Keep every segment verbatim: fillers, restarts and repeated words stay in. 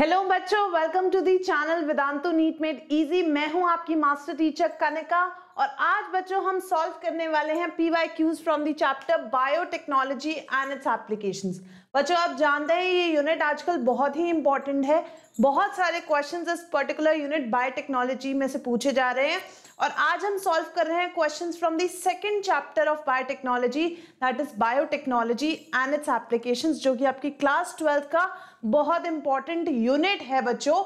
Hello बच्चों, welcome to the channel Vedantu NEET made easy. मैं हूं आपकी मास्टर टीचर कनिका और आज बच्चों हम सॉल्व करने वाले हैं PYQs from the chapter biotechnology and its applications. बच्चों आप जानते हैं ये यूनिट आजकल बहुत ही इंपॉर्टेंट है, बहुत सारे क्वेश्चंस इस पर्टिकुलर यूनिट बायोटेक्नोलॉजी में से पूछे जा रहे हैं और आज हम सॉल्व कर रहे हैं questions from the second chapter of biotechnology that is biotechnology and its applications, जो कि आपकी क्लास ट्वेल्थ का बहुत इंपॉर्टेंट यूनिट है बच्चों।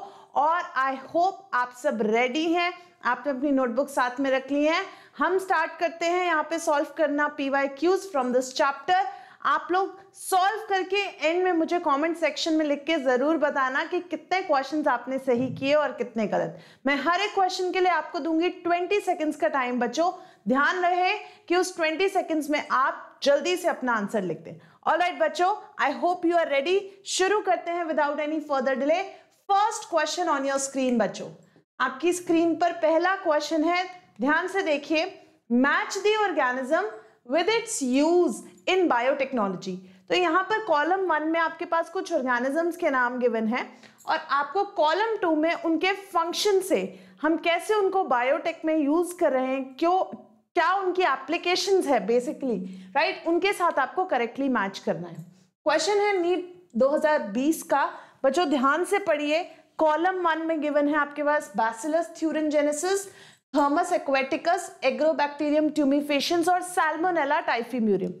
और आई होप आप सब रेडी हैं, आपने अपनी नोटबुक साथ में रख ली है। हम स्टार्ट करते हैं यहाँ पे सॉल्व करना पीवाईक्यूज फ्रॉम दिस चैप्टर। आप लोग सॉल्व करके एंड में मुझे कमेंट सेक्शन में लिख के ज़रूर बताना कि कितने क्वेश्चंस आपने सही किए और कितने गलत। मैं हर एक क्वेश्चन के लिए आपको दूंगी बीस सेकंड्स का टाइम। बच्चों ध्यान रहे कि उस बीस सेकंड्स में आप जल्दी से अपना आंसर लिख दें। ऑलराइट बच्चों, I hope you are ready. शुरू करते हैं without any further delay. First question on your screen बच्चों, आपकी स्क्रीन पर पहला क्वेश्चन है, ध्यान से देखिए। Match the organism with its use in biotechnology. तो यहाँ पर कॉलम वन में आपके पास कुछ ऑर्गेनिजम्स के नाम गिवन हैं और आपको कॉलम टू में उनके फंक्शन से हम कैसे उनको बायोटेक में यूज कर रहे हैं, क्यों, क्या उनकी एप्लीकेशंस है बेसिकली, राइट right? उनके साथ आपको करेक्टली मैच करना है। क्वेश्चन है नीट दो हज़ार बीस का, बच्चों ध्यान से पढ़िए। कॉलम वन में गिवन है आपके पास Bacillus thuringiensis, Thermus aquaticus, Agrobacterium tumefaciens और सैल्मोनेला टाइफिम्यूरियम।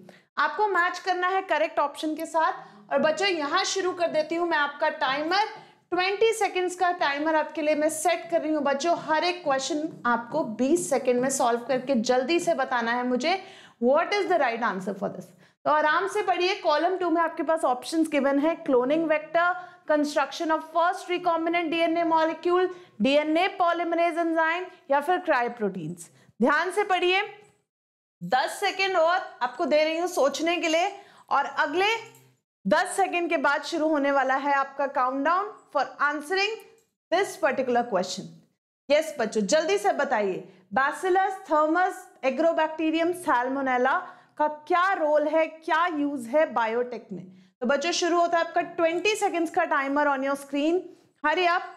आपको मैच करना है करेक्ट ऑप्शन के साथ। और बच्चों यहाँ शुरू कर देती हूँ मैं आपका टाइमर, बीस सेकंड्स का टाइमर आपके लिए मैं सेट कर रही हूँ। बच्चों हर एक क्वेश्चन आपको बीस सेकंड में सॉल्व करके जल्दी से बताना है मुझे what is the right answer for this. तो आराम से पढ़िए। कॉलम टू में आपके पास ऑप्शंस गिवन है cloning vector, construction of first recombinant DNA molecule, DNA polymerase enzyme या फिर क्रायोप्रोटीन्स। ध्यान से पढ़िए, दस सेकंड और आपको दे रही हूँ सोचने के लिए और अगले दस सेकंड के बाद शुरू होने वाला है आपका countdown for answering this particular question. Yes बच्चों जल्दी से बताइए, बैसिलस, थर्मस, एग्रोबैक्टीरियम, सैल्मोनेला का क्या रोल है, क्या यूज है बायोटेक में। तो बच्चों शुरू होता है आपका बीस सेकंड्स का timer on your screen. Hurry आप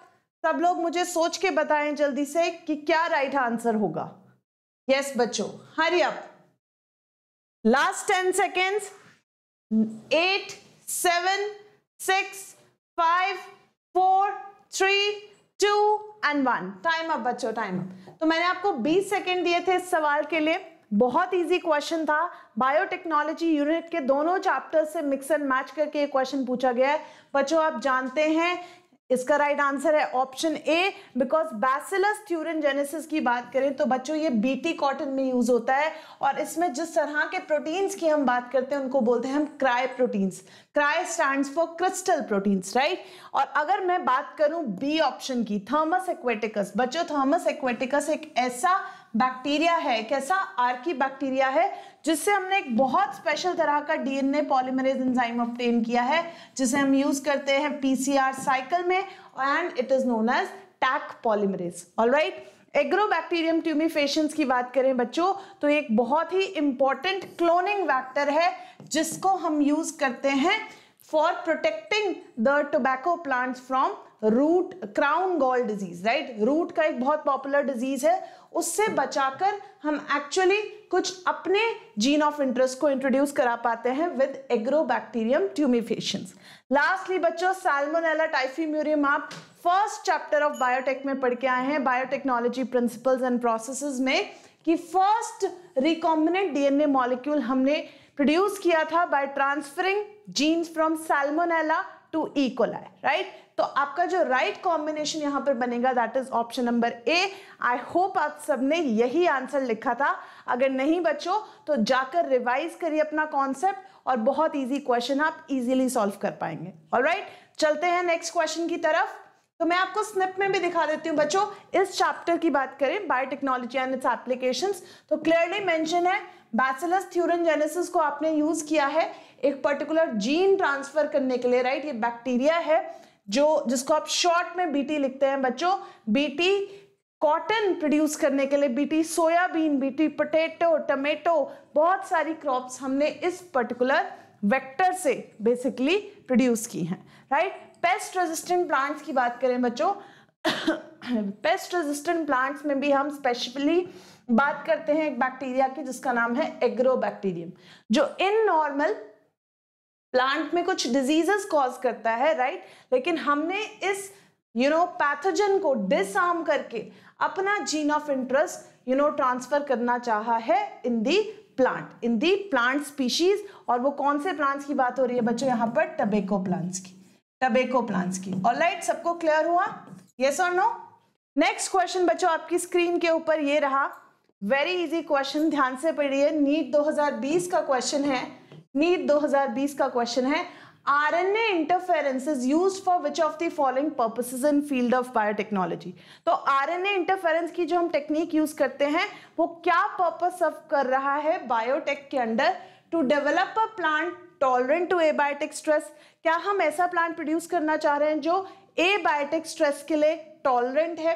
सब लोग मुझे सोच के बताएं जल्दी से कि क्या राइट आंसर होगा। यस बच्चों हरी आप। Last ten seconds. Eight seven six five four three two and one. Time up बच्चों, टाइम अप। तो मैंने आपको बीस सेकंड दिए थे इस सवाल के लिए। बहुत इजी क्वेश्चन था, बायोटेक्नोलॉजी यूनिट के दोनों चैप्टर से मिक्स एंड मैच करके ये क्वेश्चन पूछा गया है। बच्चों आप जानते हैं इसका राइट आंसर है option A, because Bacillus thuringiensis की बात करें तो बच्चों ये बीटी कॉटन में यूज होता है और इसमें जिस तरह के प्रोटीन्स की हम बात करते हैं उनको बोलते हैं हम cry proteins. Cry stands for crystal proteins, right. और अगर मैं बात करूं बी ऑप्शन की, थर्मस एक्वेटिकस, बच्चों थर्मस एक्वेटिकस एक ऐसा बैक्टीरिया है, एक ऐसा आर्की बैक्टीरिया है जिससे हमने एक बहुत स्पेशल तरह का डीएनए पॉलीमरेज एंजाइम ऑब्टेन किया है जिसे हम यूज करते हैं पीसीआर साइकिल में and it is known as Taq polymerase. Alright, Agrobacterium tumefaciens की बात करें बच्चों तो एक बहुत ही इंपॉर्टेंट क्लोनिंग वेक्टर है जिसको हम यूज करते हैं for protecting the tobacco plants from root crown gall disease, right. Root का एक बहुत पॉपुलर डिजीज है, उससे बचाकर हम एक्चुअली कुछ अपने जीन ऑफ इंटरेस्ट को इंट्रोड्यूस करा पाते हैं विद एग्रोबैक्टीरियम ट्यूमीफेशियंस। लास्टली बच्चों सैल्मोनेला टाइफिम्यूरियम आप फर्स्ट चैप्टर ऑफ बायोटेक में पढ़ के आए हैं बायोटेक्नोलॉजी प्रिंसिपल्स एंड प्रोसेसेस में कि फर्स्ट रिकॉम्बिनेंट डीएनए मॉलिक्यूल हमने प्रोड्यूस किया था by transferring genes from Salmonella to E coli, right. तो आपका जो राइट कॉम्बिनेशन यहाँ पर बनेगा that is option number A. I hope आप सबने यही आंसर लिखा था। अगर नहीं बच्चों तो जाकर रिवाइज करिए अपना कॉन्सेप्ट और बहुत इजी क्वेश्चन आप इजीली सॉल्व कर पाएंगे। Alright right? चलते हैं नेक्स्ट क्वेश्चन की तरफ। तो मैं आपको स्निप में भी दिखा देती हूँ बच्चों। इस चैप्टर की बात करें बायोटेक्नोलॉजी एंड इट्स एप्लीकेशंस तो क्लियरली मेंशन है बैसिलस थ्यूरिंजेनेसिस को आपने यूज किया है एक पर्टिकुलर जीन ट्रांसफर करने के लिए, राइट। ये बैक्टीरिया है जो जिसको आप शॉर्ट में बीटी लिखते हैं बच्चों, बीटी कॉटन प्रोड्यूस करने के लिए, BT soybean, BT potato, tomato, बहुत सारी क्रॉप्स हमने इस पर्टिकुलर वेक्टर से बेसिकली प्रोड्यूस की हैं, राइट। पेस्ट रेजिस्टेंट प्लांट्स की बात करें बच्चों, पेस्ट रेजिस्टेंट प्लांट्स में भी हम स्पेशली बात करते हैं एक बैक्टीरिया की जिसका नाम है एग्रोबैक्टीरियम, जो इन नॉर्मल प्लांट में कुछ डिजीजेस कॉज करता है, राइट। लेकिन हमने इस यू नो पैथोजन को डिसआर्म करके अपना gene of interest you know transfer करना चाहा है in the plant, in the plant species. और वो कौन से प्लांट्स की बात हो रही है बच्चों? यहाँ पर टबेको प्लांट्स की, टबेको प्लांट्स की। ऑलराइट, सबको क्लियर हुआ? यस और नो? नेक्स्ट क्वेश्चन बच्चों आपकी स्क्रीन के ऊपर ये रहा, वेरी इजी क्वेश्चन, ध्यान से पढ़िए। नीट दो हज़ार बीस का क्वेश्चन है, नीट दो हज़ार बीस का क्वेश्चन है। RNA interferences used for which of the following purposes in field of biotechnology. तो आरएनए इंटरफेरेंस की जो हम टेक्निक यूज करते हैं वो क्या पर्पस सर्व कर रहा है बायोटेक के under? To develop a plant tolerant to abiotic stress. क्या हम ऐसा प्लांट प्रोड्यूस करना चाह रहे हैं जो एबायोटिक स्ट्रेस के लिए टॉलरेंट है?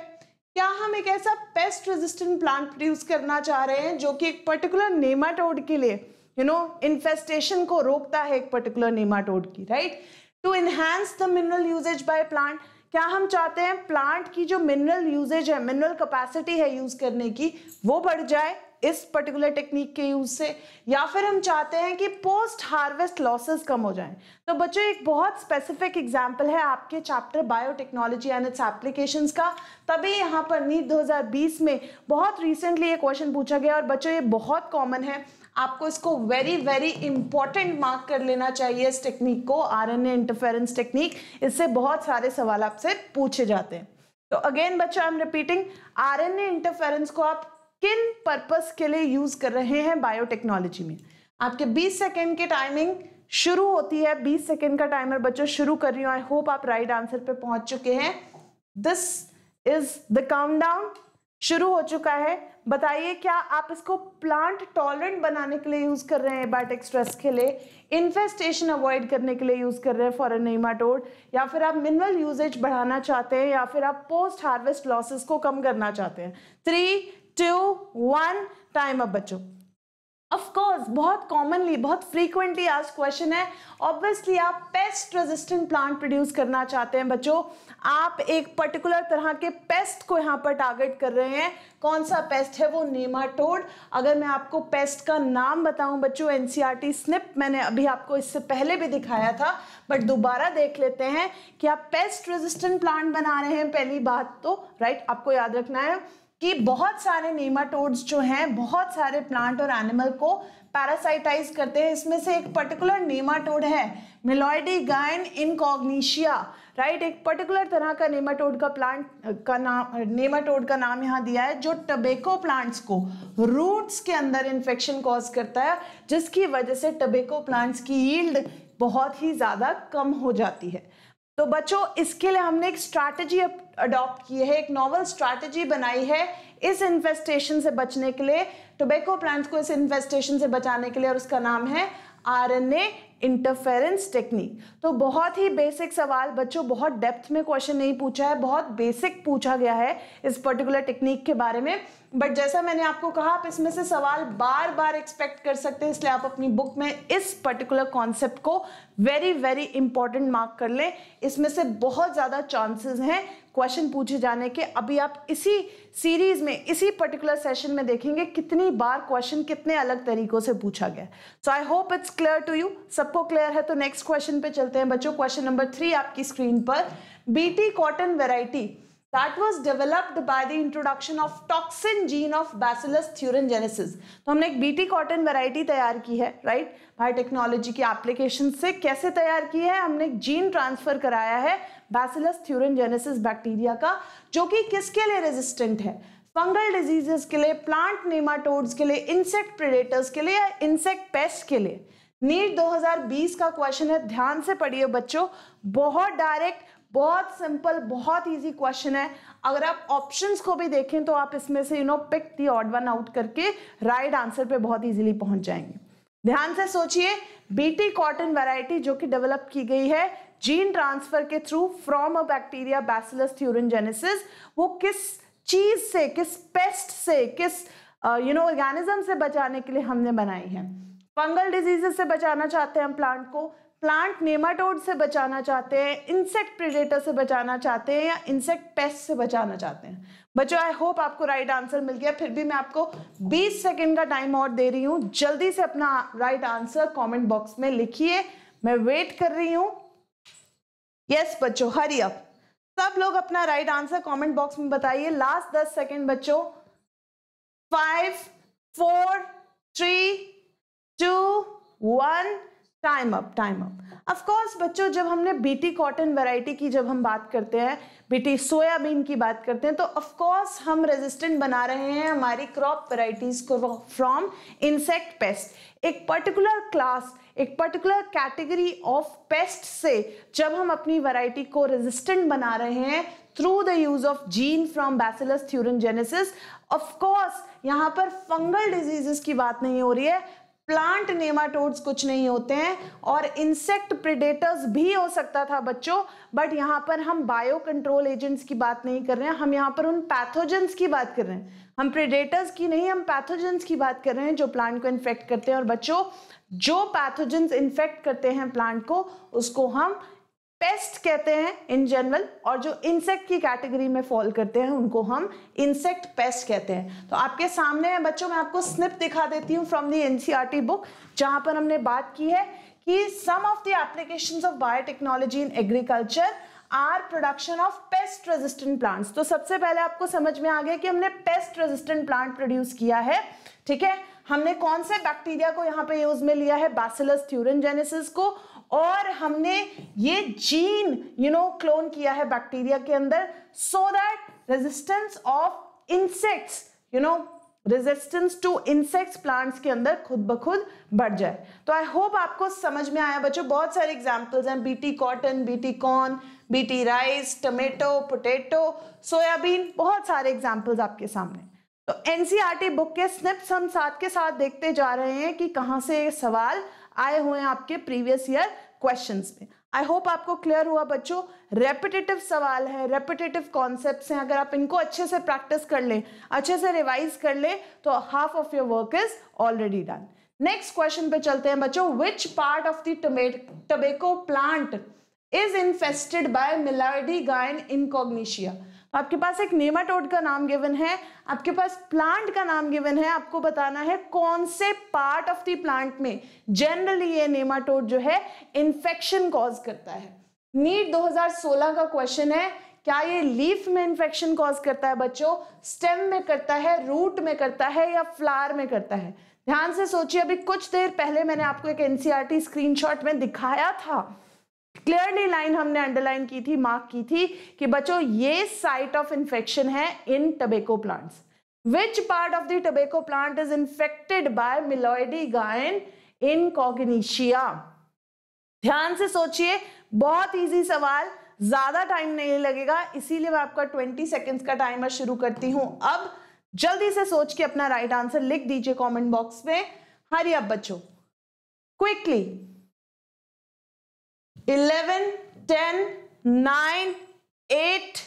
क्या हम एक ऐसा पेस्ट रेजिस्टेंट प्लांट प्रोड्यूस करना चाह रहे हैं जो कि एक पर्टिकुलर नेमाटोड के लिए यू नो इन्फेस्टेशन को रोकता है, एक पर्टिकुलर नेमाटोड की, right. To enhance the mineral usage by plant. क्या हम चाहते हैं प्लांट की जो मिनरल यूजेज है, मिनरल कैपेसिटी है यूज करने की, वो बढ़ जाए इस पर्टिकुलर टेक्निक के यूज से? या फिर हम चाहते हैं कि पोस्ट हार्वेस्ट लॉसेस कम हो जाएं? तो बच्चों एक बहुत स्पेसिफिक एग्जांपल है आपके chapter biotechnology and its applications का, तभी यहाँ पर नीट दो हज़ार बीस में बहुत रिसेंटली ये क्वेश्चन पूछा गया। और बच्चों ये बहुत कॉमन है, आपको इसको वेरी वेरी इंपॉर्टेंट मार्क कर लेना चाहिए इस टेक्निक को, आरएनए इंटरफेरेंस टेक्निक। इससे बहुत सारे सवाल आपसे पूछे जाते हैं। तो अगेन बच्चों I am repeating, RNA interference को आप किन पर्पस के लिए यूज कर रहे हैं बायोटेक्नोलॉजी में? आपके बीस सेकेंड की टाइमिंग शुरू होती है, बीस सेकेंड का टाइमर बच्चों शुरू कर रही हूँ। आई होप आप राइट आंसर पे पहुंच चुके हैं। दिस इज द काउंटडाउन शुरू हो चुका है। बताइए क्या आप इसको प्लांट टॉलरेंट बनाने के लिए यूज कर रहे हैं एबायोटिक स्ट्रेस के लिए, इन्फेस्टेशन अवॉइड करने के लिए यूज कर रहे हैं फॉर अ नेमाटोड, या फिर आप मिनरल यूजेज बढ़ाना चाहते हैं, या फिर आप पोस्ट हार्वेस्ट लॉसेस को कम करना चाहते हैं? थ्री टू वन टाइम अब बच्चों। ऑफ कोर्स बहुत कॉमनली, बहुत फ्रीक्वेंटली आज क्वेश्चन है, ऑब्वियसली आप पेस्ट रेजिस्टेंट प्लांट प्रोड्यूस करना चाहते हैं बच्चों। आप एक पर्टिकुलर तरह के पेस्ट को यहाँ पर टारगेट कर रहे हैं। कौन सा पेस्ट है वो? नेमाटोड। अगर मैं आपको पेस्ट का नाम बताऊं बच्चों, एनसीईआरटी स्निप मैंने अभी आपको इससे पहले भी दिखाया था, बट दोबारा देख लेते हैं कि आप पेस्ट रेजिस्टेंट प्लांट बना रहे हैं। पहली बात तो राइट आपको याद रखना है कि बहुत सारे नेमाटोड्स जो हैं बहुत सारे प्लांट और एनिमल को पैरासाइटाइज करते हैं। इसमें से एक पर्टिकुलर नेमाटोड है मेलॉइडोगाइन इनकॉग्निशिया, राइट। एक पर्टिकुलर तरह का नेमाटोड का प्लांट का नाम, नेमाटोड का नाम यहाँ दिया है, जो टबेको प्लांट्स को रूट्स के अंदर इन्फेक्शन कॉज करता है, जिसकी वजह से टबेको प्लांट्स की यील्ड बहुत ही ज़्यादा कम हो जाती है। तो बच्चों इसके लिए हमने एक स्ट्रैटेजी अडॉप्ट की है, एक नोवल स्ट्रैटेजी बनाई है इस इन्फेस्टेशन से बचने के लिए, टोबैको प्लांट्स को इस इन्फेस्टेशन से बचाने के लिए, और उसका नाम है आरएनए इंटरफेरेंस टेक्निक। तो बहुत ही बेसिक सवाल बच्चों, बहुत डेप्थ में क्वेश्चन नहीं पूछा है, बहुत बेसिक पूछा गया है इस पर्टिकुलर टेक्निक के बारे में। बट जैसा मैंने आपको कहा, आप इसमें से सवाल बार बार एक्सपेक्ट कर सकते हैं, इसलिए आप अपनी बुक में इस पर्टिकुलर कॉन्सेप्ट को वेरी वेरी इंपॉर्टेंट मार्क कर लें। इसमें से बहुत ज़्यादा चांसेस हैं क्वेश्चन पूछे जाने के। अभी आप इसी सीरीज में, इसी पर्टिकुलर सेशन में देखेंगे कितनी बार क्वेश्चन कितने अलग तरीकों से पूछा गया। So I hope it's clear to you, सबको क्लियर है? तो नेक्स्ट क्वेश्चन पे चलते हैं बच्चों। क्वेश्चन नंबर थ्री आपकी स्क्रीन पर, BT cotton variety that was developed by the introduction of toxin gene of Bacillus thuringiensis। तो हमने एक बीटी कॉटन वैरायटी तैयार की है, राइट, बायोटेक्नोलॉजी की एप्लीकेशन से। कैसे तैयार की है? हमने एक जीन ट्रांसफर कराया है बैसिलस थ्यूरिनजेनेसिस बैक्टीरिया का, जो कि किसके लिए रेजिस्टेंट है? फंगल डिजीजेस के लिए, प्लांट नेमाटोड्स के लिए, इंसेक्ट प्रेडेटर्स के लिए, या इंसेक्ट पेस्ट के लिए। नीट दो हज़ार बीस का क्वेश्चन है, ध्यान से पढ़िए बच्चों। बहुत डायरेक्ट, बहुत सिंपल, बहुत इजी क्वेश्चन है। अगर आप ऑप्शंस को भी देखें तो आप इसमें से you know pick the odd one out करके राइट आंसर पे बहुत इजीली पहुंच जाएंगे। ध्यान से सोचिए, बीटी कॉटन वैरायटी जो कि डेवलप की गई है जीन ट्रांसफर के through from a bacteria Bacillus thuringiensis, वो किस चीज से, किस पेस्ट से, किस यू नो ऑर्गेनिज्म से बचाने के लिए हमने बनाई है? फंगल डिजीजेस से बचाना चाहते हैं हम प्लांट को, प्लांट नेमाटोड से बचाना चाहते हैं, इंसेक्ट प्रेडेटर से बचाना चाहते हैं या इंसेक्ट पेस्ट से बचाना चाहते हैं। बच्चों आई होप आपको राइट आंसर मिल गया। फिर भी मैं आपको बीस सेकंड का टाइम और दे रही हूँ, जल्दी से अपना राइट आंसर कमेंट बॉक्स में लिखिए, मैं वेट कर रही हूँ। यस बच्चों हरी अप, सब लोग अपना राइट आंसर कॉमेंट बॉक्स में बताइए। लास्ट दस सेकेंड बच्चों, five four three two one, time up time up. Of course बच्चों जब हमने बीटी कॉटन वैरायटी की जब हम बात करते हैं, बीटी सोयाबीन की बात करते हैं, तो ऑफ कोर्स हम रेजिस्टेंट बना रहे हैं हमारी क्रॉप वैरायटीज को फ्रॉम इंसेक्ट पेस्ट। एक पर्टिकुलर क्लास, एक पर्टिकुलर कैटेगरी ऑफ पेस्ट से जब हम अपनी वैरायटी को रेजिस्टेंट बना रहे हैं through the use of gene from Bacillus thuringiensis, of course यहाँ पर फंगल डिजीजेस की बात नहीं हो रही है, प्लांट नेमाटोड्स कुछ नहीं होते हैं और इंसेक्ट प्रेडेटर्स भी हो सकता था बच्चों, बट यहाँ पर हम बायो कंट्रोल एजेंट्स की बात नहीं कर रहे हैं, हम यहाँ पर उन पैथोजेंस की बात कर रहे हैं, हम प्रेडेटर्स की नहीं, हम पैथोजेंस की बात कर रहे हैं जो प्लांट को इन्फेक्ट करते हैं। और बच्चों जो पैथोजेंस इन्फेक्ट करते हैं प्लांट को उसको हम पेस्ट कहते हैं इन जनरल, और जो इंसेक्ट की कैटेगरी में फॉल करते हैं उनको हम इंसेक्ट पेस्ट कहते हैं। तो आपके सामने है बच्चों, मैं आपको स्निप दिखा देती हूँ फ्रॉम दी एनसीईआरटी बुक, जहाँ पर हमने बात की है कि some of the applications of biotechnology in agriculture are production of pest resistant plants. तो सबसे पहले आपको समझ में आ गया कि हमने पेस्ट रेजिस्टेंट प्लांट प्रोड्यूस किया है, ठीक है। हमने कौन से बैक्टीरिया को यहाँ पे यूज में लिया है, बैसिलस थ्यूरिंजिएनिस को, और हमने ये जीन यू नो क्लोन किया है बैक्टीरिया के अंदर, so that resistance of insects you know resistance to insects plants के अंदर खुद ब खुद बढ़ जाए। तो आई होप आपको समझ में आया बच्चों। बहुत सारे एग्जाम्पल्स हैं, BT cotton, BT corn, BT rice, tomato, potato, soybean, बहुत सारे एग्जाम्पल्स आपके सामने। तो एनसीईआरटी बुक के स्निप्स हम साथ के साथ देखते जा रहे हैं कि कहाँ से सवाल आए हुए हैं आपके प्रीवियस ईयर क्वेश्चंस में। आई होप आपको क्लियर हुआ बच्चों। रेपिटेटिव सवाल है, रेपिटेटिव कॉन्सेप्ट्स हैं, अगर आप इनको अच्छे से प्रैक्टिस कर लें, अच्छे से रिवाइज कर लें, तो half of your work is already done. Next question पे चलते हैं बच्चों, which part of the tobacco plant is infested by Meloidogyne incognita. आपके पास एक नेमाटोड का नाम गिवन है, आपके पास प्लांट का नाम गिवन है, आपको बताना है कौन से पार्ट ऑफ द प्लांट में जनरली ये नेमाटोड जो है इन्फेक्शन कॉज करता है। नीट दो हज़ार सोलह का क्वेश्चन है, क्या ये लीफ में इन्फेक्शन कॉज करता है बच्चों, स्टेम में करता है, रूट में करता है या फ्लावर में करता है। ध्यान से सोचिए, अभी कुछ देर पहले मैंने आपको एक एनसीईआरटी स्क्रीनशॉट में दिखाया था, क्लियरली लाइन हमने अंडरलाइन की थी, मार्क की थी कि बच्चों ये साइट ऑफ इन्फेक्शन है in tobacco plants. Which part of the tobacco plant is infected by Meloidogyne incognita. ध्यान से सोचिए, बहुत इजी सवाल, ज्यादा टाइम नहीं लगेगा, इसीलिए मैं आपका बीस सेकंड्स का टाइमर शुरू करती हूं अब। जल्दी से सोच के अपना राइट आंसर लिख दीजिए कॉमेंट बॉक्स में। हरी अब बच्चों, quickly. Eleven, ten, nine, eight,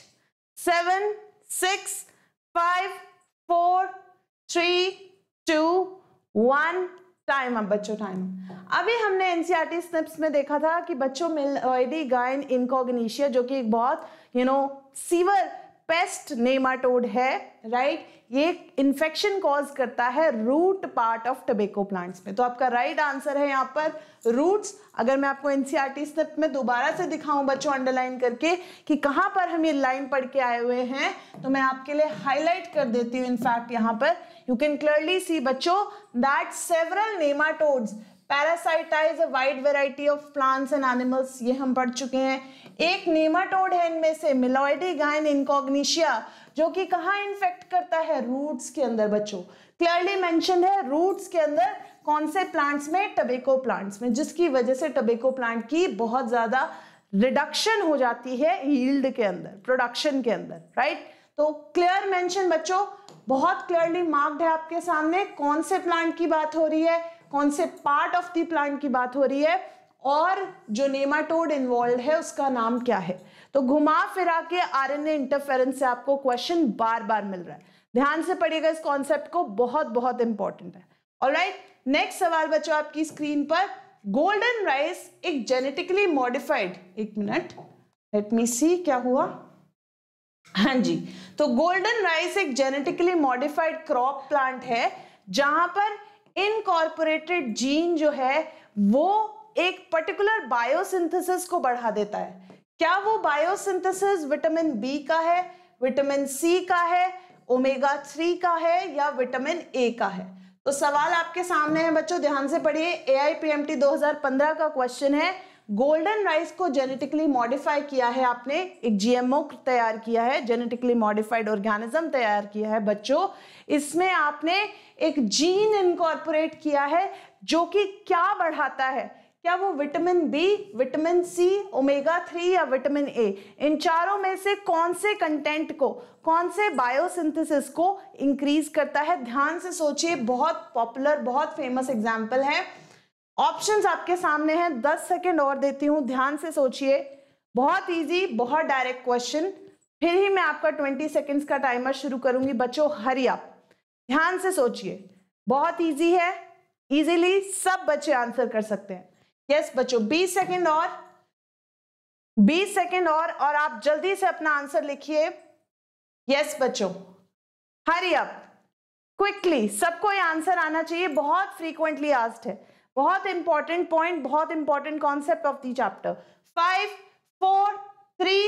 seven, six, five, four, three, two, one, time अब बच्चों, टाइम। अभी हमने एनसीईआरटी स्निप्स में देखा था कि बच्चों मेलोइडोगाइन इनकॉग्निशिया जो कि एक बहुत you know severe pest nematode है, राइट, ये इन्फेक्शन कॉज करता है root part of tobacco plants में। तो आपका राइट आंसर है यहाँ पर रूट्स। अगर मैं आपको एनसीईआरटी स्निप में दोबारा से दिखाऊं बच्चों अंडरलाइन करके कि कहाँ पर हम ये लाइन पढ़ के आए हुए हैं, तो मैं आपके लिए हाईलाइट कर देती हूँ। इनफैक्ट यहाँ पर यू कैन क्लियरली सी बच्चों that several nematodes parasitize a wide variety of plants and animals, ये हम पढ़ चुके हैं। एक नेमाटोड है इनमें से मेलोइडोगाइन इनकॉग्निशिया जो कि कहाँ इन्फेक्ट करता है, रूट्स के अंदर बच्चों। क्लियरली मेंशन्ड है रूट्स के अंदर, कौन से प्लांट्स में, टबेको प्लांट्स में, जिसकी वजह से टबेको प्लांट की बहुत ज्यादा रिडक्शन हो जाती है यील्ड के अंदर, प्रोडक्शन के अंदर, राइट। तो क्लियर मेंशन बच्चों, बहुत क्लियरली मार्क्ड है आपके सामने कौन से प्लांट की बात हो रही है, कौन से पार्ट ऑफ द प्लांट की बात हो रही है और जो नेमाटोड इन्वॉल्व है उसका नाम क्या है। तो घुमा फिरा के आरएनए इंटरफेरेंस से आपको क्वेश्चन बार बार मिल रहा है, ध्यान से पढ़िएगा, इस कॉन्सेप्ट को बहुत बहुत इंपॉर्टेंट है। ऑलराइट, नेक्स्ट सवाल बच्चों आपकी स्क्रीन पर, गोल्डन राइस एक जेनेटिकली मॉडिफाइड, एक मिनट लेट मी सी क्या हुआ, हाँ जी, तो गोल्डन राइस एक जेनेटिकली मॉडिफाइड क्रॉप प्लांट है जहां पर इनकॉर्पोरेटेड जीन जो है वो एक पर्टिकुलर बायोसिंथेसिस को बढ़ा देता है। क्या वो बायोसिंथेसिस विटामिन बी का है, विटामिन सी का है, ओमेगा थ्री का है या विटामिन ए का है? तो सवाल आपके सामने है बच्चों, ध्यान से पढ़िए। A I P M T दो हज़ार पंद्रह का क्वेश्चन है, गोल्डन राइस को जेनेटिकली मॉडिफाई किया है आपने, एक जी एम ओ तैयार किया है, जेनेटिकली मॉडिफाइड ऑर्गेनिज्म तैयार किया है बच्चों। इसमें आपने एक जीन इनकॉर्पोरेट किया है जो कि क्या बढ़ाता है, क्या वो vitamin B, vitamin C, omega three या विटामिन ए, इन चारों में से कौन से कंटेंट को, कौन से बायोसिंथेसिस को इंक्रीज करता है? ध्यान से सोचिए, बहुत पॉपुलर बहुत फेमस एग्जाम्पल है। ऑप्शंस आपके सामने हैं, दस सेकेंड और देती हूँ, ध्यान से सोचिए, बहुत इजी बहुत डायरेक्ट क्वेश्चन, फिर ही मैं आपका बीस सेकेंड्स का टाइमर शुरू करूंगी बच्चों, हरी आप ध्यान से सोचिए, बहुत इजी है, इजीली सब बच्चे आंसर कर सकते हैं। यस बच्चों, बीस सेकेंड और, बीस सेकेंड और, और आप जल्दी से अपना आंसर लिखिए। यस बच्चों, हरी आप क्विकली, सबको ये आंसर आना चाहिए, बहुत फ्रीक्वेंटली आस्क्ड है, बहुत इंपॉर्टेंट पॉइंट, बहुत important concept of the chapter. Five four three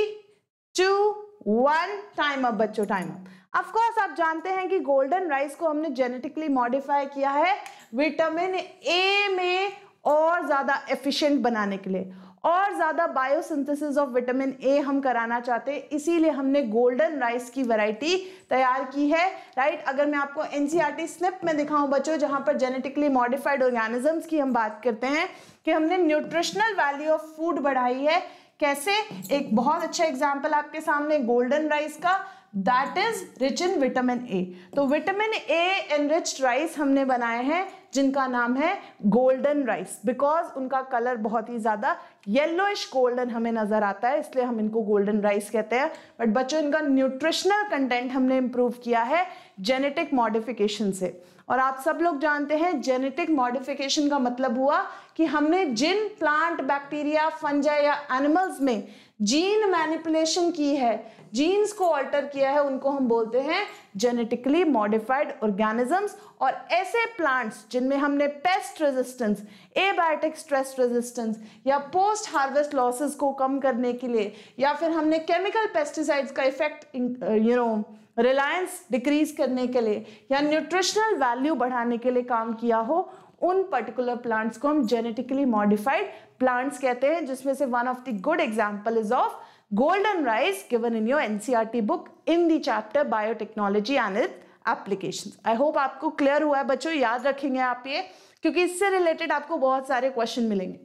two one, time up बच्चों, टाइम अप। ऑफ कोर्स आप जानते हैं कि गोल्डन राइस को हमने जेनेटिकली मॉडिफाई किया है विटामिन ए में और ज्यादा एफिशिएंट बनाने के लिए, और ज्यादा बायोसिंथेसिस ऑफ विटामिन ए हम कराना चाहते हैं, इसीलिए हमने गोल्डन राइस की वैरायटी तैयार की है, राइट। अगर मैं आपको N C E R T snip में दिखाऊं बच्चों, जहां पर जेनेटिकली मॉडिफाइड ऑर्गेनिजम्स की हम बात करते हैं कि हमने न्यूट्रिशनल वैल्यू ऑफ फूड बढ़ाई है, कैसे? एक बहुत अच्छा एग्जाम्पल आपके सामने गोल्डन राइस का, that is rich in vitamin A. तो विटामिन ए एनरिच्ड राइस हमने बनाए हैं जिनका नाम है गोल्डन राइस, बिकॉज उनका कलर बहुत ही ज्यादा येलोइश गोल्डन हमें नजर आता है, इसलिए हम इनको गोल्डन राइस कहते हैं। बट बच्चों इनका न्यूट्रिशनल कंटेंट हमने इंप्रूव किया है जेनेटिक मॉडिफिकेशन से, और आप सब लोग जानते हैं जेनेटिक मॉडिफिकेशन का मतलब हुआ कि हमने जिन प्लांट, बैक्टीरिया, फंजाई या एनिमल्स में जीन मैनिपुलेशन की है, जीन्स को ऑल्टर किया है, उनको हम बोलते हैं जेनेटिकली मॉडिफाइड ऑर्गेनिजम्स। और ऐसे प्लांट्स जिनमें हमने pest resistance, abiotic stress resistance या पोस्ट हार्वेस्ट लॉसेस को कम करने के लिए, या फिर हमने केमिकल पेस्टिसाइड्स का effect you know reliance decrease करने के लिए या न्यूट्रिशनल वैल्यू बढ़ाने के लिए काम किया हो, उन पर्टिकुलर प्लांट्स को हम जेनेटिकली मॉडिफाइड प्लांट्स कहते हैं, जिसमें से one of the good example is of golden rice given in your N C E R T book in the chapter biotechnology and its applications. I hope आपको clear हुआ है बच्चों, याद रखेंगे आप ये, क्योंकि इससे रिलेटेड आपको बहुत सारे क्वेश्चन मिलेंगे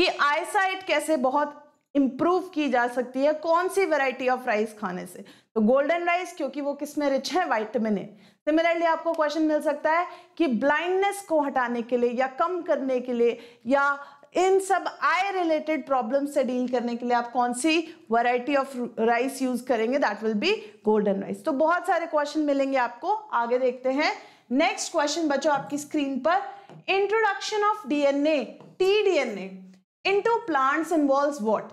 कि eyesight कैसे बहुत इंप्रूव की जा सकती है, कौन सी वैरायटी ऑफ राइस खाने से। तो गोल्डन राइस क्योंकि वो किसमें रिच है, विटामिन ए। सिमिलरली आपको क्वेश्चन मिल सकता है कि ब्लाइंडनेस को हटाने के लिए या कम करने के लिए या इन सब आई रिलेटेड प्रॉब्लम से डील करने के लिए आप कौन सी वैरायटी ऑफ राइस यूज करेंगे, that will be golden rice. तो बहुत सारे क्वेश्चन मिलेंगे आपको, आगे देखते हैं। नेक्स्ट क्वेश्चन बच्चों आपकी स्क्रीन पर, introduction of DNA, T D N A into plants involves what?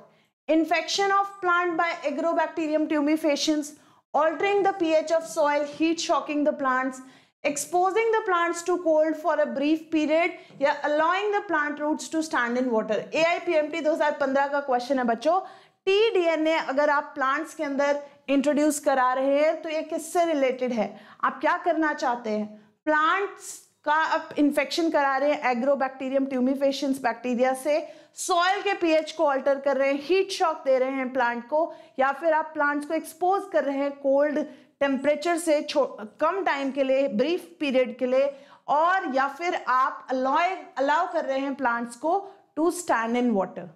Infection of plant by Agrobacterium tumefaciens, altering the pH of soil, heat shocking the plants, exposing the plants to cold for a brief period, या allowing the plant roots to stand in water। A I P M T दो हज़ार पंद्रह का question है बच्चों, T D N ए अगर आप plants के अंदर इंट्रोड्यूस करा रहे हैं तो ये किससे रिलेटेड है, आप क्या करना चाहते हैं? प्लांट्स का आप इन्फेक्शन करा रहे हैं एग्रोबैक्टीरियम ट्यूमीफेशियंस बैक्टीरिया से, सॉइल के पीएच को अल्टर कर रहे हैं, हीट शॉक दे रहे हैं प्लांट को, या फिर आप प्लांट्स को एक्सपोज कर रहे हैं कोल्ड टेम्परेचर से कम टाइम के लिए, ब्रीफ पीरियड के लिए, और या फिर आप अलाउ अलाउ कर रहे हैं प्लांट्स को टू स्टैंड इन वाटर।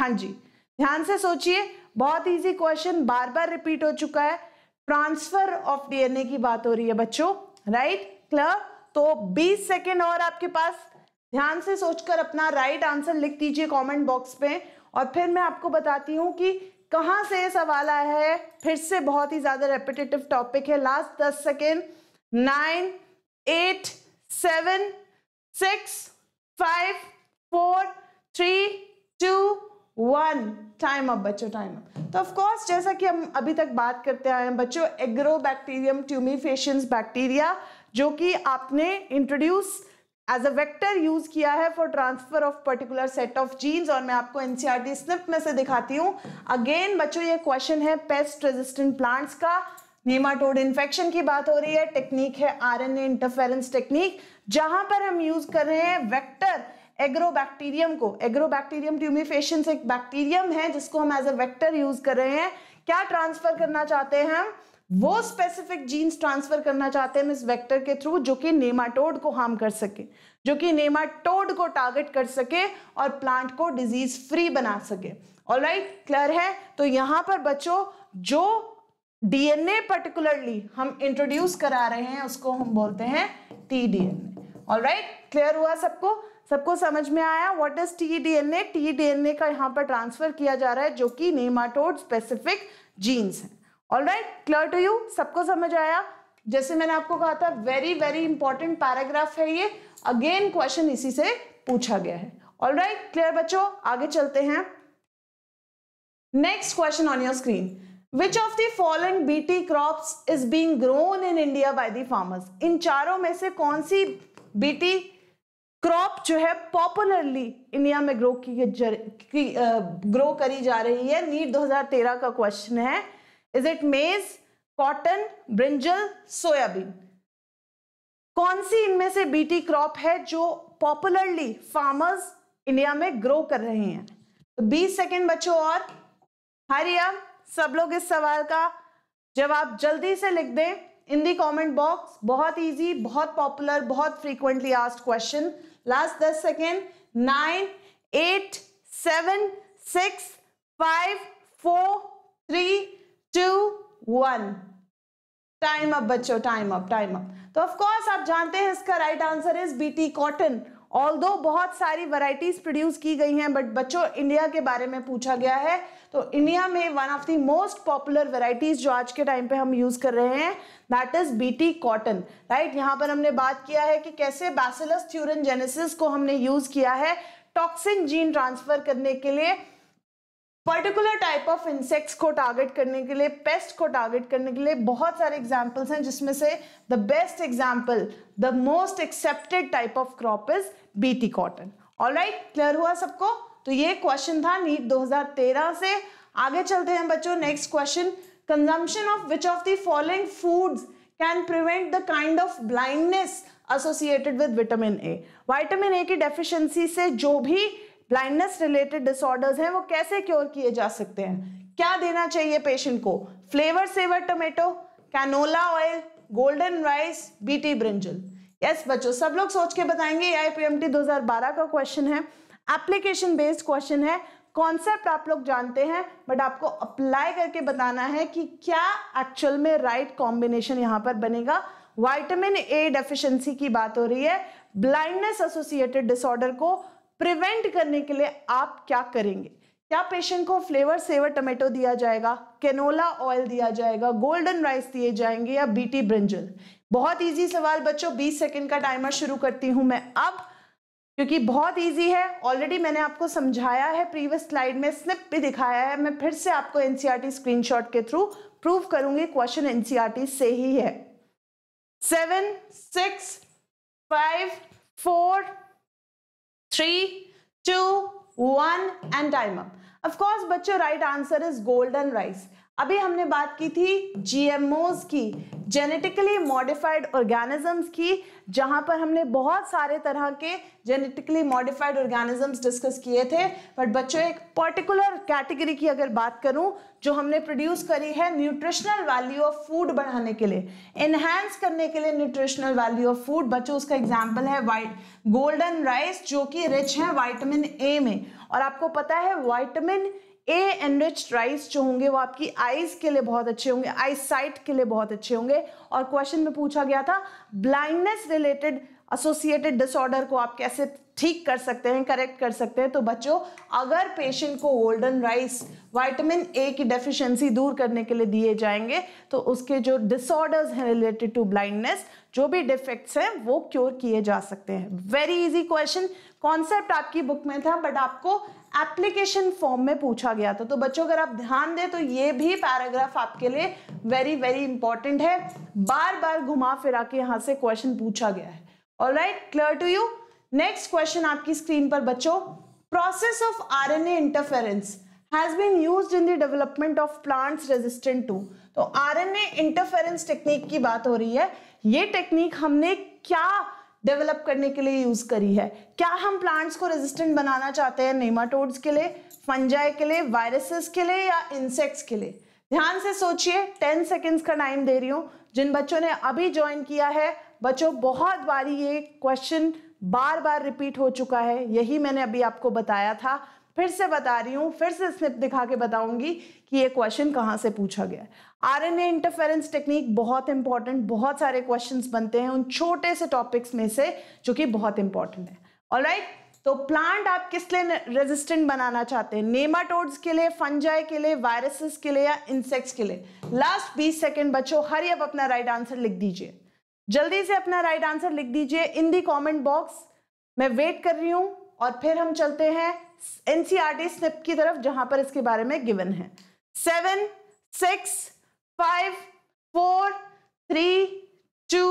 हाँ जी, ध्यान से सोचिए, बहुत इजी क्वेश्चन, बार बार रिपीट हो चुका है, ट्रांसफर ऑफ डीएनए की बात हो रही है बच्चों, राइट क्लियर? तो बीस सेकेंड और आपके पास, ध्यान से सोचकर अपना राइट आंसर लिख दीजिए कॉमेंट बॉक्स में, और फिर मैं आपको बताती हूँ कि कहाँ से सवाल आया है। फिर से बहुत ही ज्यादा रेपिटेटिव टॉपिक है, लास्ट दस second, nine eight seven six, five, four, three, two, one. Time up बच्चों, टाइम अप। तो ऑफकोर्स जैसा कि हम अभी तक बात करते आए हैं बच्चों, एग्रोबैक्टीरियम ट्यूमीफेशियंस बैक्टीरिया जो कि आपने introduce as a vector use किया है for transfer of particular set of genes, और मैं आपको एनसीईआरटी स्निप में से दिखाती हूँ। अगेन बच्चों ये क्वेश्चन है पेस्ट रेजिस्टेंट प्लांट्स का, नेमाटोड इन्फेक्शन की बात हो रही है, टेक्निक है आरएनए इंटरफेरेंस टेक्निक, जहां पर हम यूज कर रहे हैं वेक्टर एग्रोबैक्टीरियम को। एग्रोबैक्टीरियम ट्यूमीफेशियंस एक बैक्टीरियम है जिसको हम एज अ वेक्टर यूज कर रहे हैं। क्या ट्रांसफर करना चाहते हैं हम? वो स्पेसिफिक जीन्स ट्रांसफर करना चाहते हैं इस वेक्टर के थ्रू जो कि नेमाटोड को हार्म कर सके, जो कि नेमाटोड को टारगेट कर सके और प्लांट को डिजीज फ्री बना सके। ऑलराइट, क्लियर है? तो यहाँ पर बच्चों जो डीएनए पर्टिकुलरली हम इंट्रोड्यूस करा रहे हैं उसको हम बोलते हैं टी डीएनए। ऑलराइट, क्लियर हुआ सबको? सबको समझ में आया what is T DNA? T DNA का यहाँ पर ट्रांसफर किया जा रहा है जो कि नेमाटोड स्पेसिफिक जीन्स है। Alright, clear to you? सबको समझ आया? जैसे मैंने आपको कहा था वेरी वेरी इंपॉर्टेंट पैराग्राफ है ये, अगेन क्वेश्चन इसी से पूछा गया है। ऑलराइट, क्लियर बच्चों? आगे चलते हैं। Next question on your screen, Which of the following B T crops is being grown in India by the farmers? इन चारों में से कौन सी B T क्रॉप जो है पॉपुलरली इंडिया में ग्रो की, की आ, ग्रो करी जा रही है? नीट दो हज़ार तेरह का क्वेश्चन है। Is it maize, cotton, brinjal, soybean? कौन सी इनमें से B T क्रॉप है जो पॉपुलरली फार्मर्स इंडिया में ग्रो कर रहे हैं? बीस सेकेंड बच्चों और, हरिया सब लोग इस सवाल का जवाब जल्दी से लिख दें इन दी कमेंट बॉक्स। बहुत इजी, बहुत पॉपुलर, बहुत फ्रीक्वेंटली आस्क्ड क्वेश्चन। लास्ट दस second, nine, eight, seven, six, five, four, three, two, one. Time up बच्चों, टाइम अप, टाइम अप। तो ऑफकोर्स आप जानते हैं इसका right answer is BT cotton. Although बहुत सारी वैरायटीज प्रोड्यूस की गई हैं बट बच्चों इंडिया के बारे में पूछा गया है, तो इंडिया में one of the most popular varieties जो आज के टाइम पे हम यूज कर रहे हैं that is BT cotton. Right, यहाँ पर हमने बात किया है कि कैसे बैसिलस थ्यूरिंजिएनिसिस को हमने यूज किया है टॉक्सिन जीन ट्रांसफर करने के लिए, पर्टिकुलर टाइप ऑफ इंसेक्ट्स को टारगेट करने के लिए, पेस्ट को टारगेट करने के लिए। बहुत सारे एग्जाम्पल्स हैं जिसमें से the best example, the most accepted type of crop is BT cotton. Alright, clear हुआ सबको? तो ये क्वेश्चन था नीट दो हज़ार तेरह से। आगे चलते हैं बच्चों, next question, consumption of which of the following foods can prevent the kind of blindness associated with vitamin A? Vitamin A की डेफिशिएंसी से जो भी ब्लाइंडनेस रिलेटेड डिसऑर्डर्स हैं वो कैसे क्योर किए जा सकते हैं? क्या देना चाहिए पेशेंट को? Flavr Savr tomato, canola oil, golden rice, BT brinjal. Yes बच्चों, सब लोग सोच के बताएंगे। एआईपीएमटी दो हज़ार बारह का क्वेश्चन है, एप्लीकेशन बेस्ड क्वेश्चन है। कॉन्सेप्ट आप लोग जानते हैं बट आपको अप्लाई करके बताना है कि क्या एक्चुअल में राइट कॉम्बिनेशन यहाँ पर बनेगा। विटामिन ए डेफिशिएंसी की बात हो रही है, ब्लाइंडनेस एसोसिएटेड डिसऑर्डर को प्रिवेंट करने के लिए आप क्या करेंगे? क्या पेशेंट को फ्लेवर सेवर टोमेटो दिया जाएगा, कैनोला ऑयल दिया जाएगा, गोल्डन राइस दिए जाएंगे या बीटी ब्रिंजल? बहुत इजी सवाल बच्चों, बीस सेकंड का टाइमर शुरू करती हूं मैं अब, क्योंकि बहुत इजी है। ऑलरेडी मैंने आपको समझाया है प्रीवियस स्लाइड में, स्निप भी दिखाया है। मैं फिर से आपको एनसीईआरटी स्क्रीनशॉट के थ्रू प्रूव करूंगी क्वेश्चन एनसीईआरटी से ही है। Seven, six, five, four, Three, two, one and time up. Of course, बच्चों right answer is golden rice. अभी हमने बात की थी G M Os की, जेनेटिकली मॉडिफाइड ऑर्गेनिजम्स की, जहां पर हमने बहुत सारे तरह के जेनेटिकली मॉडिफाइड ऑर्गेनिजम्स डिस्कस किए थे। बट बच्चों एक पर्टिकुलर कैटेगरी की अगर बात करूं जो हमने प्रोड्यूस करी है न्यूट्रिशनल वैल्यू ऑफ फूड बढ़ाने के लिए, एनहांस करने के लिए न्यूट्रिशनल वैल्यू ऑफ फूड, बच्चों उसका एग्जाम्पल है वाइट गोल्डन राइस जो कि रिच है विटामिन ए में। और आपको पता है विटामिन ए एनरिच्ड राइस जो होंगे वो आपकी आईज के लिए बहुत अच्छे होंगे, आई साइट के लिए बहुत अच्छे होंगे। और क्वेश्चन में पूछा गया था ब्लाइंडनेस रिलेटेड एसोसिएटेड डिसऑर्डर को आप कैसे ठीक कर सकते हैं, करेक्ट कर सकते हैं। तो बच्चों, अगर पेशेंट को गोल्डन राइस विटामिन ए की डेफिशिएंसी दूर करने के लिए दिए जाएंगे तो उसके जो डिसऑर्डर्स हैं रिलेटेड टू ब्लाइंडनेस, जो भी डिफेक्ट्स हैं, वो क्योर किए जा सकते हैं। वेरी इजी क्वेश्चन, कॉन्सेप्ट आपकी बुक में था बट आपको एप्लीकेशन फॉर्म में पूछा गया था। तो बच्चों, अगर आप ध्यान दें तो ये भी पैराग्राफ आपके लिए वेरी वेरी इंपॉर्टेंट है। बार बार घुमा फिरा के यहाँ से क्वेश्चन पूछा गया है। Alright, clear to you? Next question आपकी स्क्रीन पर बच्चों, process of RNA interference has been used in the development of plants resistant to. तो आरएनए इंटरफेरेंस टेक्निक की बात हो रही है। ये टेक्निक हमने क्या डेवलप करने के लिए यूज करी है? क्या हम प्लांट्स को रेजिस्टेंट बनाना चाहते हैं नेमाटोड्स के लिए, फंजाई के लिए, वायरसेस के लिए या इंसेक्ट्स के लिए? ध्यान से सोचिए, टेन सेकेंड्स का टाइम दे रही हूँ। जिन बच्चों ने अभी ज्वाइन किया है बच्चों, बहुत बारी ये क्वेश्चन बार बार रिपीट हो चुका है, यही मैंने अभी आपको बताया था, फिर से बता रही हूँ, फिर से स्निप दिखा के बताऊंगी कि ये क्वेश्चन कहाँ से पूछा गया है। आरएनए इंटरफेरेंस टेक्निक बहुत इंपॉर्टेंट, बहुत सारे क्वेश्चंस बनते हैं उन छोटे से टॉपिक्स में से जो कि बहुत इंपॉर्टेंट है। ऑलराइट, तो प्लांट आप किस लिए रेजिस्टेंट बनाना चाहते हैं? नेमाटोड्स के लिए, फंजाई के लिए, वायरसेस के लिए या इंसेक्ट्स के लिए? लास्ट बीस सेकेंड बच्चों, हरी अब अपना राइट आंसर लिख दीजिए, जल्दी से अपना राइट आंसर लिख दीजिए इन दी कमेंट बॉक्स। मैं वेट कर रही हूं और फिर हम चलते हैं एनसीईआरटी स्निप की तरफ जहां पर इसके बारे में गिवन है। Seven six five four three two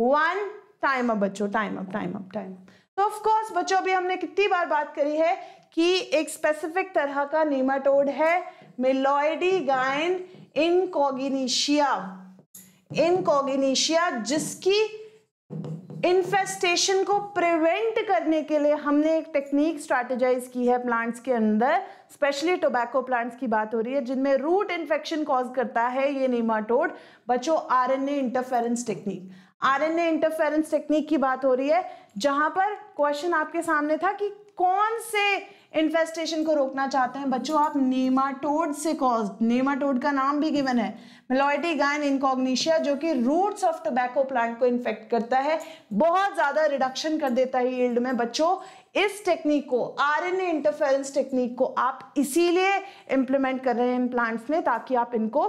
one, time up बच्चों, time up, time up, time up. तो ऑफ कोर्स बच्चों, अभी हमने कितनी बार बात करी है कि एक स्पेसिफिक तरह का नेमाटोड है मेलॉइडीगाइन इनकॉग्निशिया, इनकॉग्निशिया, जिसकी इन्फेस्टेशन को प्रिवेंट करने के लिए हमने एक टेक्निक स्ट्रैटेजाइज की है प्लांट्स के अंदर, स्पेशली टोबैको प्लांट्स की बात हो रही है जिनमें रूट इन्फेक्शन कॉज करता है ये नेमाटोड। बच्चों, RNA interference technique, RNA interference technique की बात हो रही है जहां पर क्वेश्चन आपके सामने था कि कौन से इन्फेस्टेशन को रोकना चाहते हैं। बच्चों, आप नेमाटोड से कॉज, नेमाटोड का नाम भी गिवन है मेलॉइडीगाइन इनकॉग्निशिया, जो कि रूट्स ऑफ टोबैको प्लांट को इन्फेक्ट करता है, बहुत ज़्यादा रिडक्शन कर देता है यील्ड में। बच्चों, इस टेक्निक को, आरएनए इंटरफेरेंस टेक्निक को आप इसीलिए इम्प्लीमेंट कर रहे हैं इन प्लांट्स में ताकि आप इनको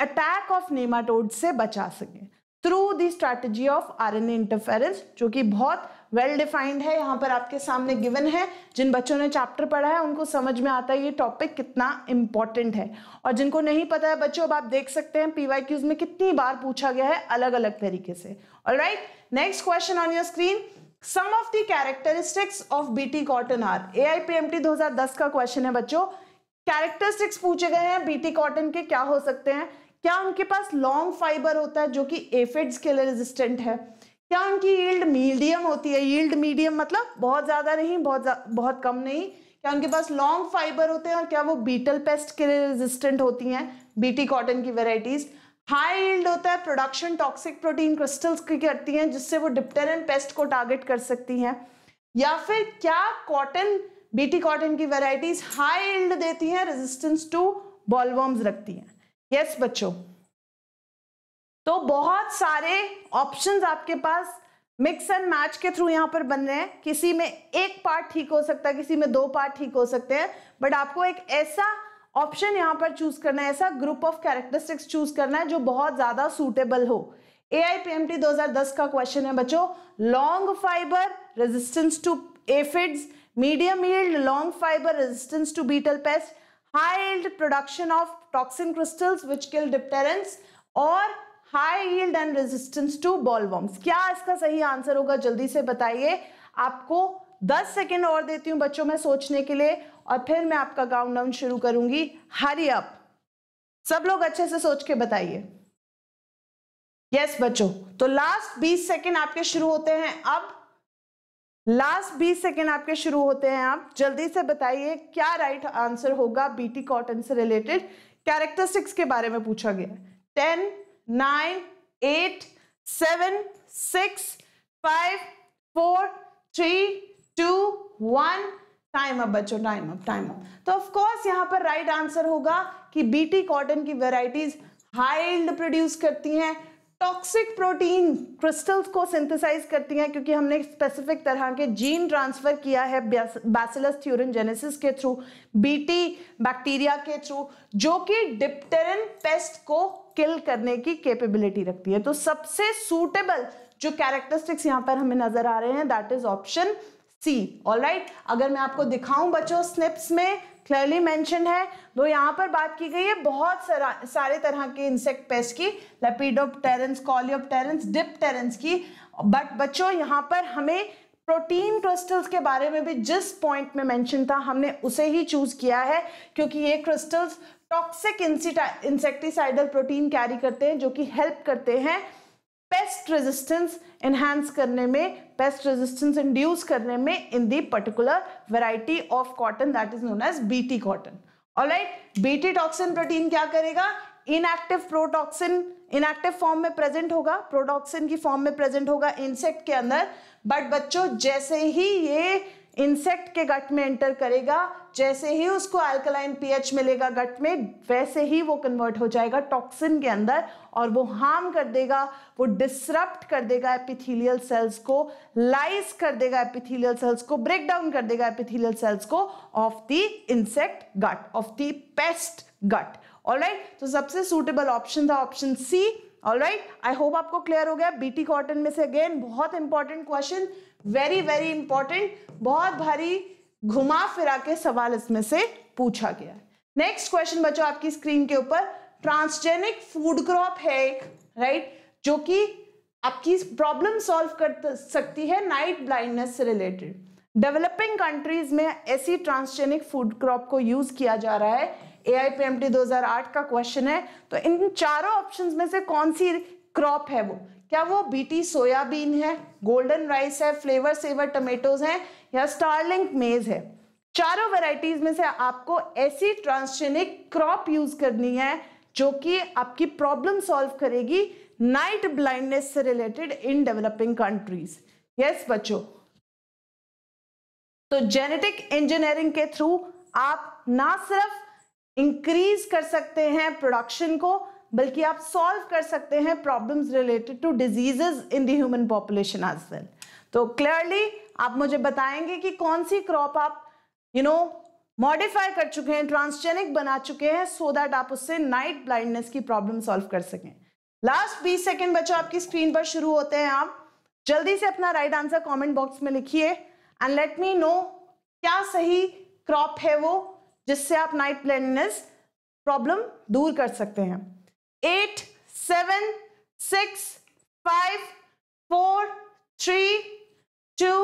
अटैक ऑफ नेमाटोड से बचा सकें through the strategy of RNA interference, जो कि बहुत वेल डिफाइंड है, यहाँ पर आपके सामने गिवन है। जिन बच्चों ने चैप्टर पढ़ा है उनको समझ में आता है ये टॉपिक कितना इम्पॉर्टेंट है, और जिनको नहीं पता है बच्चों, अब आप देख सकते हैं पीवाईक्यूज में कितनी बार पूछा गया है अलग अलग तरीके से। Alright, next question on your screen, some of the characteristics of BT cotton are. AIPMT दो हज़ार दस का क्वेश्चन है बच्चों, कैरेक्टरिस्टिक्स पूछे गए हैं बीटी कॉटन के, क्या हो सकते हैं? क्या उनके पास लॉन्ग फाइबर होता है जो कि एफिड्स के लिए रेजिस्टेंट है? क्या उनकी यील्ड मीडियम होती है? यील्ड मीडियम मतलब बहुत ज़्यादा नहीं, बहुत बहुत कम नहीं। क्या उनके पास लॉन्ग फाइबर होते हैं और क्या वो बीटल पेस्ट के लिए रेजिस्टेंट होती हैं? बीटी कॉटन की वेराइटीज हाई यील्ड होता है, प्रोडक्शन टॉक्सिक प्रोटीन क्रिस्टल्स की करती हैं जिससे वो डिप्टेरन पेस्ट को टारगेट कर सकती हैं। या फिर क्या कॉटन, बीटी कॉटन की वेराइटीज हाई यील्ड देती हैं, रेजिस्टेंस टू बॉलवर्म्स रखती हैं? यस yes, बच्चों, तो बहुत सारे ऑप्शंस आपके पास मिक्स एंड मैच के थ्रू यहाँ पर बन रहे हैं। किसी में एक पार्ट ठीक हो सकता है, किसी में दो पार्ट ठीक हो सकते हैं, बट आपको एक ऐसा ऑप्शन यहाँ पर चूज करना है, ऐसा ग्रुप ऑफ कैरेक्टरिस्टिक्स चूज करना है जो बहुत ज्यादा सूटेबल हो। एआईपीएमटी दो हज़ार दस का क्वेश्चन है बच्चों, long fibre, resistance to aphids, medium yield, long fibre, resistance to beetle pest, high yield, production of toxin crystals which kill dipterans, और high yield and resistance to bollworms. क्या इसका सही आंसर होगा? जल्दी से बताइए। आपको दस सेकेंड और देती हूँ बच्चों में सोचने के लिए और फिर मैं आपका काउंट डाउन शुरू करूंगी। हरी अप, सब लोग अच्छे से सोच के बताइए। यस बच्चों, तो लास्ट बीस सेकेंड आपके शुरू होते हैं अब, लास्ट बीस सेकेंड आपके शुरू होते हैं आप जल्दी से बताइए क्या राइट आंसर होगा। बीटी कॉटन से रिलेटेड कैरेक्टरिस्टिक्स के बारे में पूछा गया। Ten nine eight seven six five four three two one, time up बच्चों, टाइम अप, टाइम अप। तो ऑफ कोर्स यहाँ पर राइट आंसर होगा कि बीटी कॉटन की वेराइटीज हाई यील्ड प्रोड्यूस करती हैं, टॉक्सिक प्रोटीन क्रिस्टल्स को सिंथेसाइज करती हैं, क्योंकि हमने स्पेसिफिक तरह के जीन ट्रांसफर किया है बैसिलस थ्यूरिंजेनेसिस के थ्रू, बीटी बैक्टीरिया के थ्रू, जो कि डिप्टेरन पेस्ट को किल करने की कैपेबिलिटी रखती है। तो सबसे सूटेबल जो कैरेक्टरिस्टिक्स यहाँ पर हमें नजर आ रहे हैं, that is option C. Alright, अगर मैं आपको दिखाऊं बच्चों, स्निप्स में क्लियरली मेंशन है, तो यहाँ पर बात की गई है बहुत सारा सारे तरह के इंसेक्ट पेस्ट की, लेपिडोप्टेरेंस, कॉलियोप्टेरेंस, डिप्टेरेंस की। बट बच्चों यहाँ पर हमें प्रोटीन क्रिस्टल्स के बारे में भी जिस पॉइंट में मेंशन था, हमने उसे ही चूज किया है, क्योंकि ये crystals toxic insecticidal protein carry करते हैं, जो कि हेल्प करते हैं पेस्ट रेजिस्टेंस एनहांस करने में, पेस्ट रेजिस्टेंस इंड्यूस करने में in the particular variety of cotton, that is known as BT cotton. Alright, BT toxin protein क्या करेगा, इनएक्टिव प्रोटॉक्सिन इनएक्टिव फॉर्म में प्रेजेंट होगा, प्रोटॉक्सिन की फॉर्म में प्रेजेंट होगा इंसेक्ट के अंदर। बट बच्चों जैसे ही ये इंसेक्ट के गट में एंटर करेगा, जैसे ही उसको अल्कलाइन पीएच मिलेगा गट में, वैसे ही वो कन्वर्ट हो जाएगा टॉक्सिन के अंदर, और वो हार्म कर देगा, वो डिसरप्ट कर देगा एपिथेलियल सेल्स को, लाइस कर देगा एपिथेलियल सेल्स को, ब्रेक डाउन कर देगा एपिथेलियल सेल्स को of the insect gut, of the pest gut. Alright, तो सबसे सूटेबल ऑप्शन था option C. Alright, I hope आपको क्लियर हो गया। बीटी कॉटन में से अगेन बहुत important question, very very important, बहुत भारी घुमा फिरा के सवाल इसमें से पूछा गया है। नेक्स्ट क्वेश्चन बच्चों आपकी स्क्रीन के ऊपर, ट्रांसजेनिक फूड क्रॉप है एक, राइट, जो कि आपकी प्रॉब्लम सॉल्व कर सकती है नाइट ब्लाइंडनेस से रिलेटेड। डेवलपिंग कंट्रीज में ऐसी ट्रांसजेनिक फूड क्रॉप को यूज किया जा रहा है, A I P M T दो हज़ार आठ का क्वेश्चन है। तो इन चारों ऑप्शंस में से कौन सी क्रॉप है वो, क्या वो बीटी सोयाबीन है, गोल्डन राइस है, फ्लेवर सेवर टमेटोज हैं, या स्टारलिंग मेज है? चारों वैरायटीज में से आपको ऐसी ट्रांसजेनिक क्रॉप यूज करनी है जो कि आपकी प्रॉब्लम सॉल्व करेगी नाइट ब्लाइंडनेस से related in developing countries. Yes बच्चों, तो जेनेटिक इंजीनियरिंग के थ्रू आप ना सिर्फ इंक्रीज कर सकते हैं प्रोडक्शन को, बल्कि आप सॉल्व कर सकते हैं problems related to diseases in the human population as well. तो क्लियरली आप मुझे बताएंगे कि कौन सी क्रॉप आप यू नो मॉडिफाई कर चुके हैं, ट्रांसजेनिक बना चुके हैं, सो दैट आप उससे नाइट ब्लाइंडनेस की प्रॉब्लम सॉल्व कर सकें। लास्ट बीस सेकेंड बच्चों आपकी स्क्रीन पर शुरू होते हैं, आप जल्दी से अपना राइट आंसर कॉमेंट बॉक्स में लिखिए एंड लेट मी नो क्या सही क्रॉप है वो जिससे आप नाइट ब्लाइंडनेस प्रॉब्लम दूर कर सकते हैं। Eight, seven, six, five, four, three, two,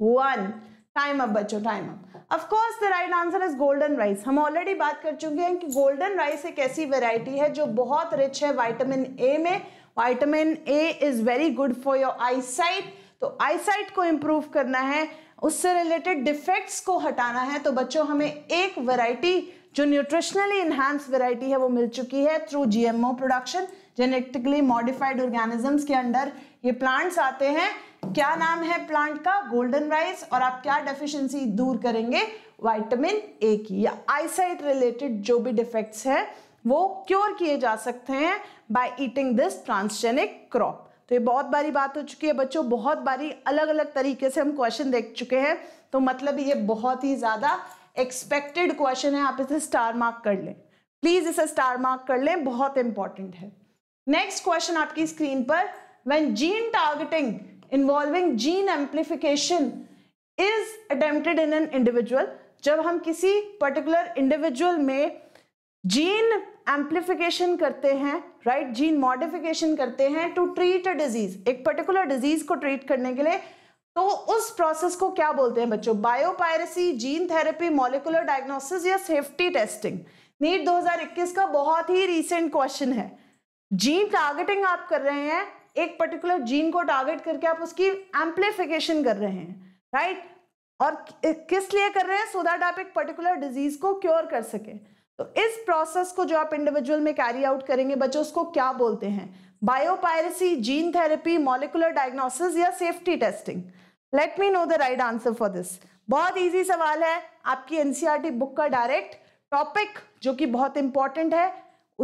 one. Time up बच्चों, time up. Of course the right answer is golden rice. हम ऑलरेडी बात कर चुके हैं कि गोल्डन राइस एक ऐसी वैरायटी है जो बहुत रिच है विटामिन ए में। Vitamin A is very good for your eyesight, तो आईसाइट को इम्प्रूव करना है, उससे रिलेटेड डिफेक्ट्स को हटाना है, तो बच्चों हमें एक वैरायटी जो न्यूट्रिशनली इन्हांस वैरायटी है वो मिल चुकी है through GMO production, genetically modified organisms के अंडर ये प्लांट्स आते हैं। क्या नाम है प्लांट का? Golden rice. और आप क्या डेफिशिएंसी दूर करेंगे? विटामिन ए की या आईसाइट रिलेटेड जो भी डिफेक्ट्स है वो क्योर किए जा सकते हैं by eating this transgenic crop. तो ये बहुत बारी बात हो चुकी है बच्चों, बहुत बारी अलग अलग तरीके से हम क्वेश्चन देख चुके हैं, तो मतलब ये बहुत ही ज्यादा एक्सपेक्टेड क्वेश्चन है, आप इसे स्टार मार्क कर लें, प्लीज इसे स्टार मार्क कर लें, बहुत इंपॉर्टेंट है। नेक्स्ट क्वेश्चन आपकी स्क्रीन पर, when gene targeting involving gene amplification is attempted in an individual, जब हम किसी पर्टिकुलर इंडिविजुअल में जीन एम्प्लीफिकेशन करते हैं, राइट, जीन मॉडिफिकेशन करते हैं टू ट्रीट अ डिजीज, एक पर्टिकुलर डिजीज को ट्रीट करने के लिए, तो उस प्रोसेस को क्या बोलते हैं बच्चों? Biopiracy, gene therapy, molecular diagnosis या सेफ्टी टेस्टिंग। नीट दो हज़ार इक्कीस का बहुत ही रीसेंट क्वेश्चन है। जीन टारगेटिंग आप कर रहे हैं, एक पर्टिकुलर जीन को टारगेट करके आप उसकी एम्प्लीफिकेशन कर रहे हैं, राइट, और किस लिए कर रहे हैं? सो दैट आप एक पर्टिकुलर डिजीज को क्योर कर सके। तो इस प्रोसेस को जो आप इंडिविजुअल में कैरी आउट करेंगे बच्चों, उसको क्या बोलते हैं? Biopiracy, gene therapy, molecular diagnosis या safety testing. Let me know the right answer for this. बहुत इजी सवाल है, आपकी एनसीईआरटी बुक का डायरेक्ट टॉपिक जो कि बहुत इंपॉर्टेंट है,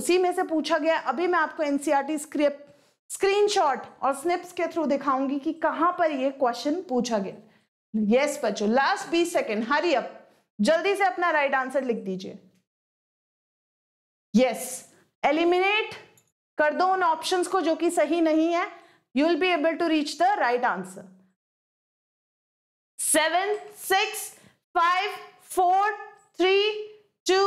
उसी में से पूछा गया। अभी मैं आपको एनसीईआरटी स्क्रिप्ट स्क्रीनशॉट और स्निप्स के थ्रू दिखाऊंगी कि कहां पर ये क्वेश्चन पूछा गया। यस बच्चों, लास्ट बीस सेकेंड, हरी अप, जल्दी से अपना राइट आंसर लिख दीजिए। यस, एलिमिनेट कर दो उन ऑप्शंस को जो कि सही नहीं है, you will be able to reach the right answer. Seven six five four three two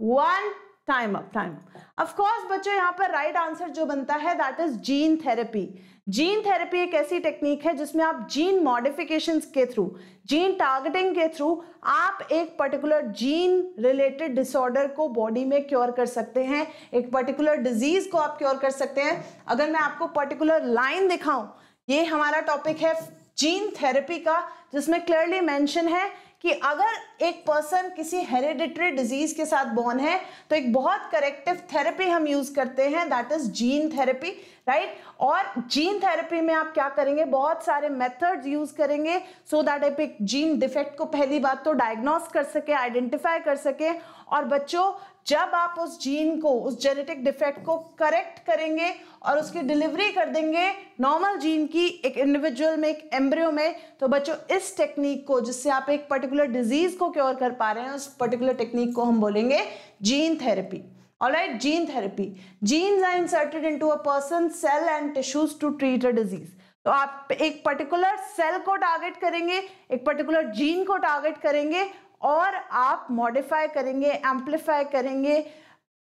one, time up, time up. Of course बच्चों यहाँ पर राइट आंसर जो बनता है that is gene therapy. Gene therapy एक ऐसी टेक्निक है जिसमें आप जीन मॉडिफिकेशंस के थ्रू, जीन टारगेटिंग के थ्रू आप एक पर्टिकुलर जीन रिलेटेड डिसऑर्डर को बॉडी में क्योर कर सकते हैं, एक पर्टिकुलर डिजीज को आप क्योर कर सकते हैं। अगर मैं आपको पर्टिकुलर लाइन दिखाऊं, ये हमारा टॉपिक है जीन थेरेपी का, जिसमें क्लियरली मेंशन है कि अगर एक पर्सन किसी हेरिडिटरी डिजीज के साथ बॉर्न है तो एक बहुत करेक्टिव थेरेपी हम यूज करते हैं that is gene therapy, right. और जीन थेरेपी में आप क्या करेंगे, बहुत सारे मेथड्स यूज करेंगे सो दैट आप एक जीन डिफेक्ट को पहली बात तो डायग्नोस कर सके, आइडेंटिफाई कर सके। और बच्चों जब आप उस जीन को, उस जेनेटिक डिफेक्ट को करेक्ट करेंगे और उसकी डिलीवरी कर देंगे नॉर्मल जीन की एक इंडिविजुअल में, एक एम्ब्रियो में, तो बच्चों इस टेक्निक को, जिससे आप एक पर्टिकुलर डिजीज को क्योर कर पा रहे हैं, उस पर्टिकुलर टेक्निक को हम बोलेंगे gene therapy. Alright, gene therapy. Genes are inserted into a person cell and tissues to treat a disease. तो आप एक पर्टिकुलर सेल को टारगेट करेंगे, एक पर्टिकुलर जीन को टारगेट करेंगे और आप मॉडिफाई करेंगे, एम्प्लीफाई करेंगे,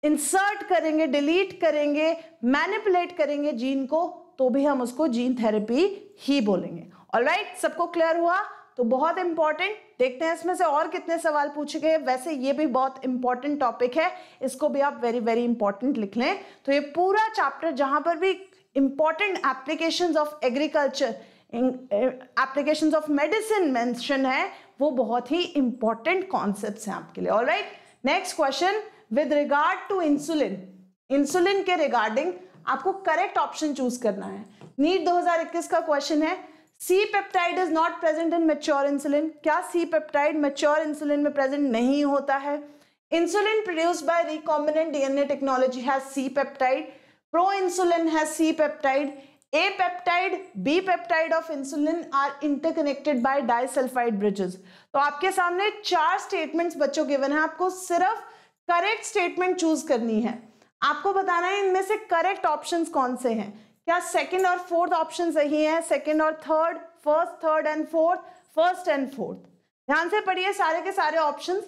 इंसर्ट करेंगे, डिलीट करेंगे, मैनिपुलेट करेंगे जीन को, तो भी हम उसको जीन थेरेपी ही बोलेंगे। ऑलराइट, सबको क्लियर हुआ? तो बहुत इंपॉर्टेंट, देखते हैं इसमें से और कितने सवाल पूछे गए। वैसे ये भी बहुत इंपॉर्टेंट टॉपिक है, इसको भी आप वेरी वेरी इंपॉर्टेंट लिख लें। तो ये पूरा चैप्टर जहां पर भी important applications of agriculture, applications of medicine mention है, वो बहुत ही इंपॉर्टेंट कॉन्सेप्ट्स हैं आपके लिए। Alright, next question with regard to insulin. Insulin के रिगार्डिंग आपको करेक्ट ऑप्शन चूज करना है। नीट दो हज़ार इक्कीस का क्वेश्चन है, C peptide is not present in mature insulin. क्या सी पेप्टाइड मैच्योर इंसुलिन में प्रेजेंट नहीं होता है? Insulin produced by recombinant DNA technology has C peptide. Pro insulin has C peptide. A peptide, B peptide of insulin are interconnected by disulfide bridges। तो आपके सामने चार statements बच्चों given है, आपको सिर्फ करेक्ट स्टेटमेंट चूज करनी है। आपको बताना है इनमें से करेक्ट ऑप्शंस कौन से हैं। क्या सेकंड और फोर्थ ऑप्शन सही है? सेकंड और third, first third and fourth, first and fourth. ध्यान से पढ़िए सारे के सारे ऑप्शंस।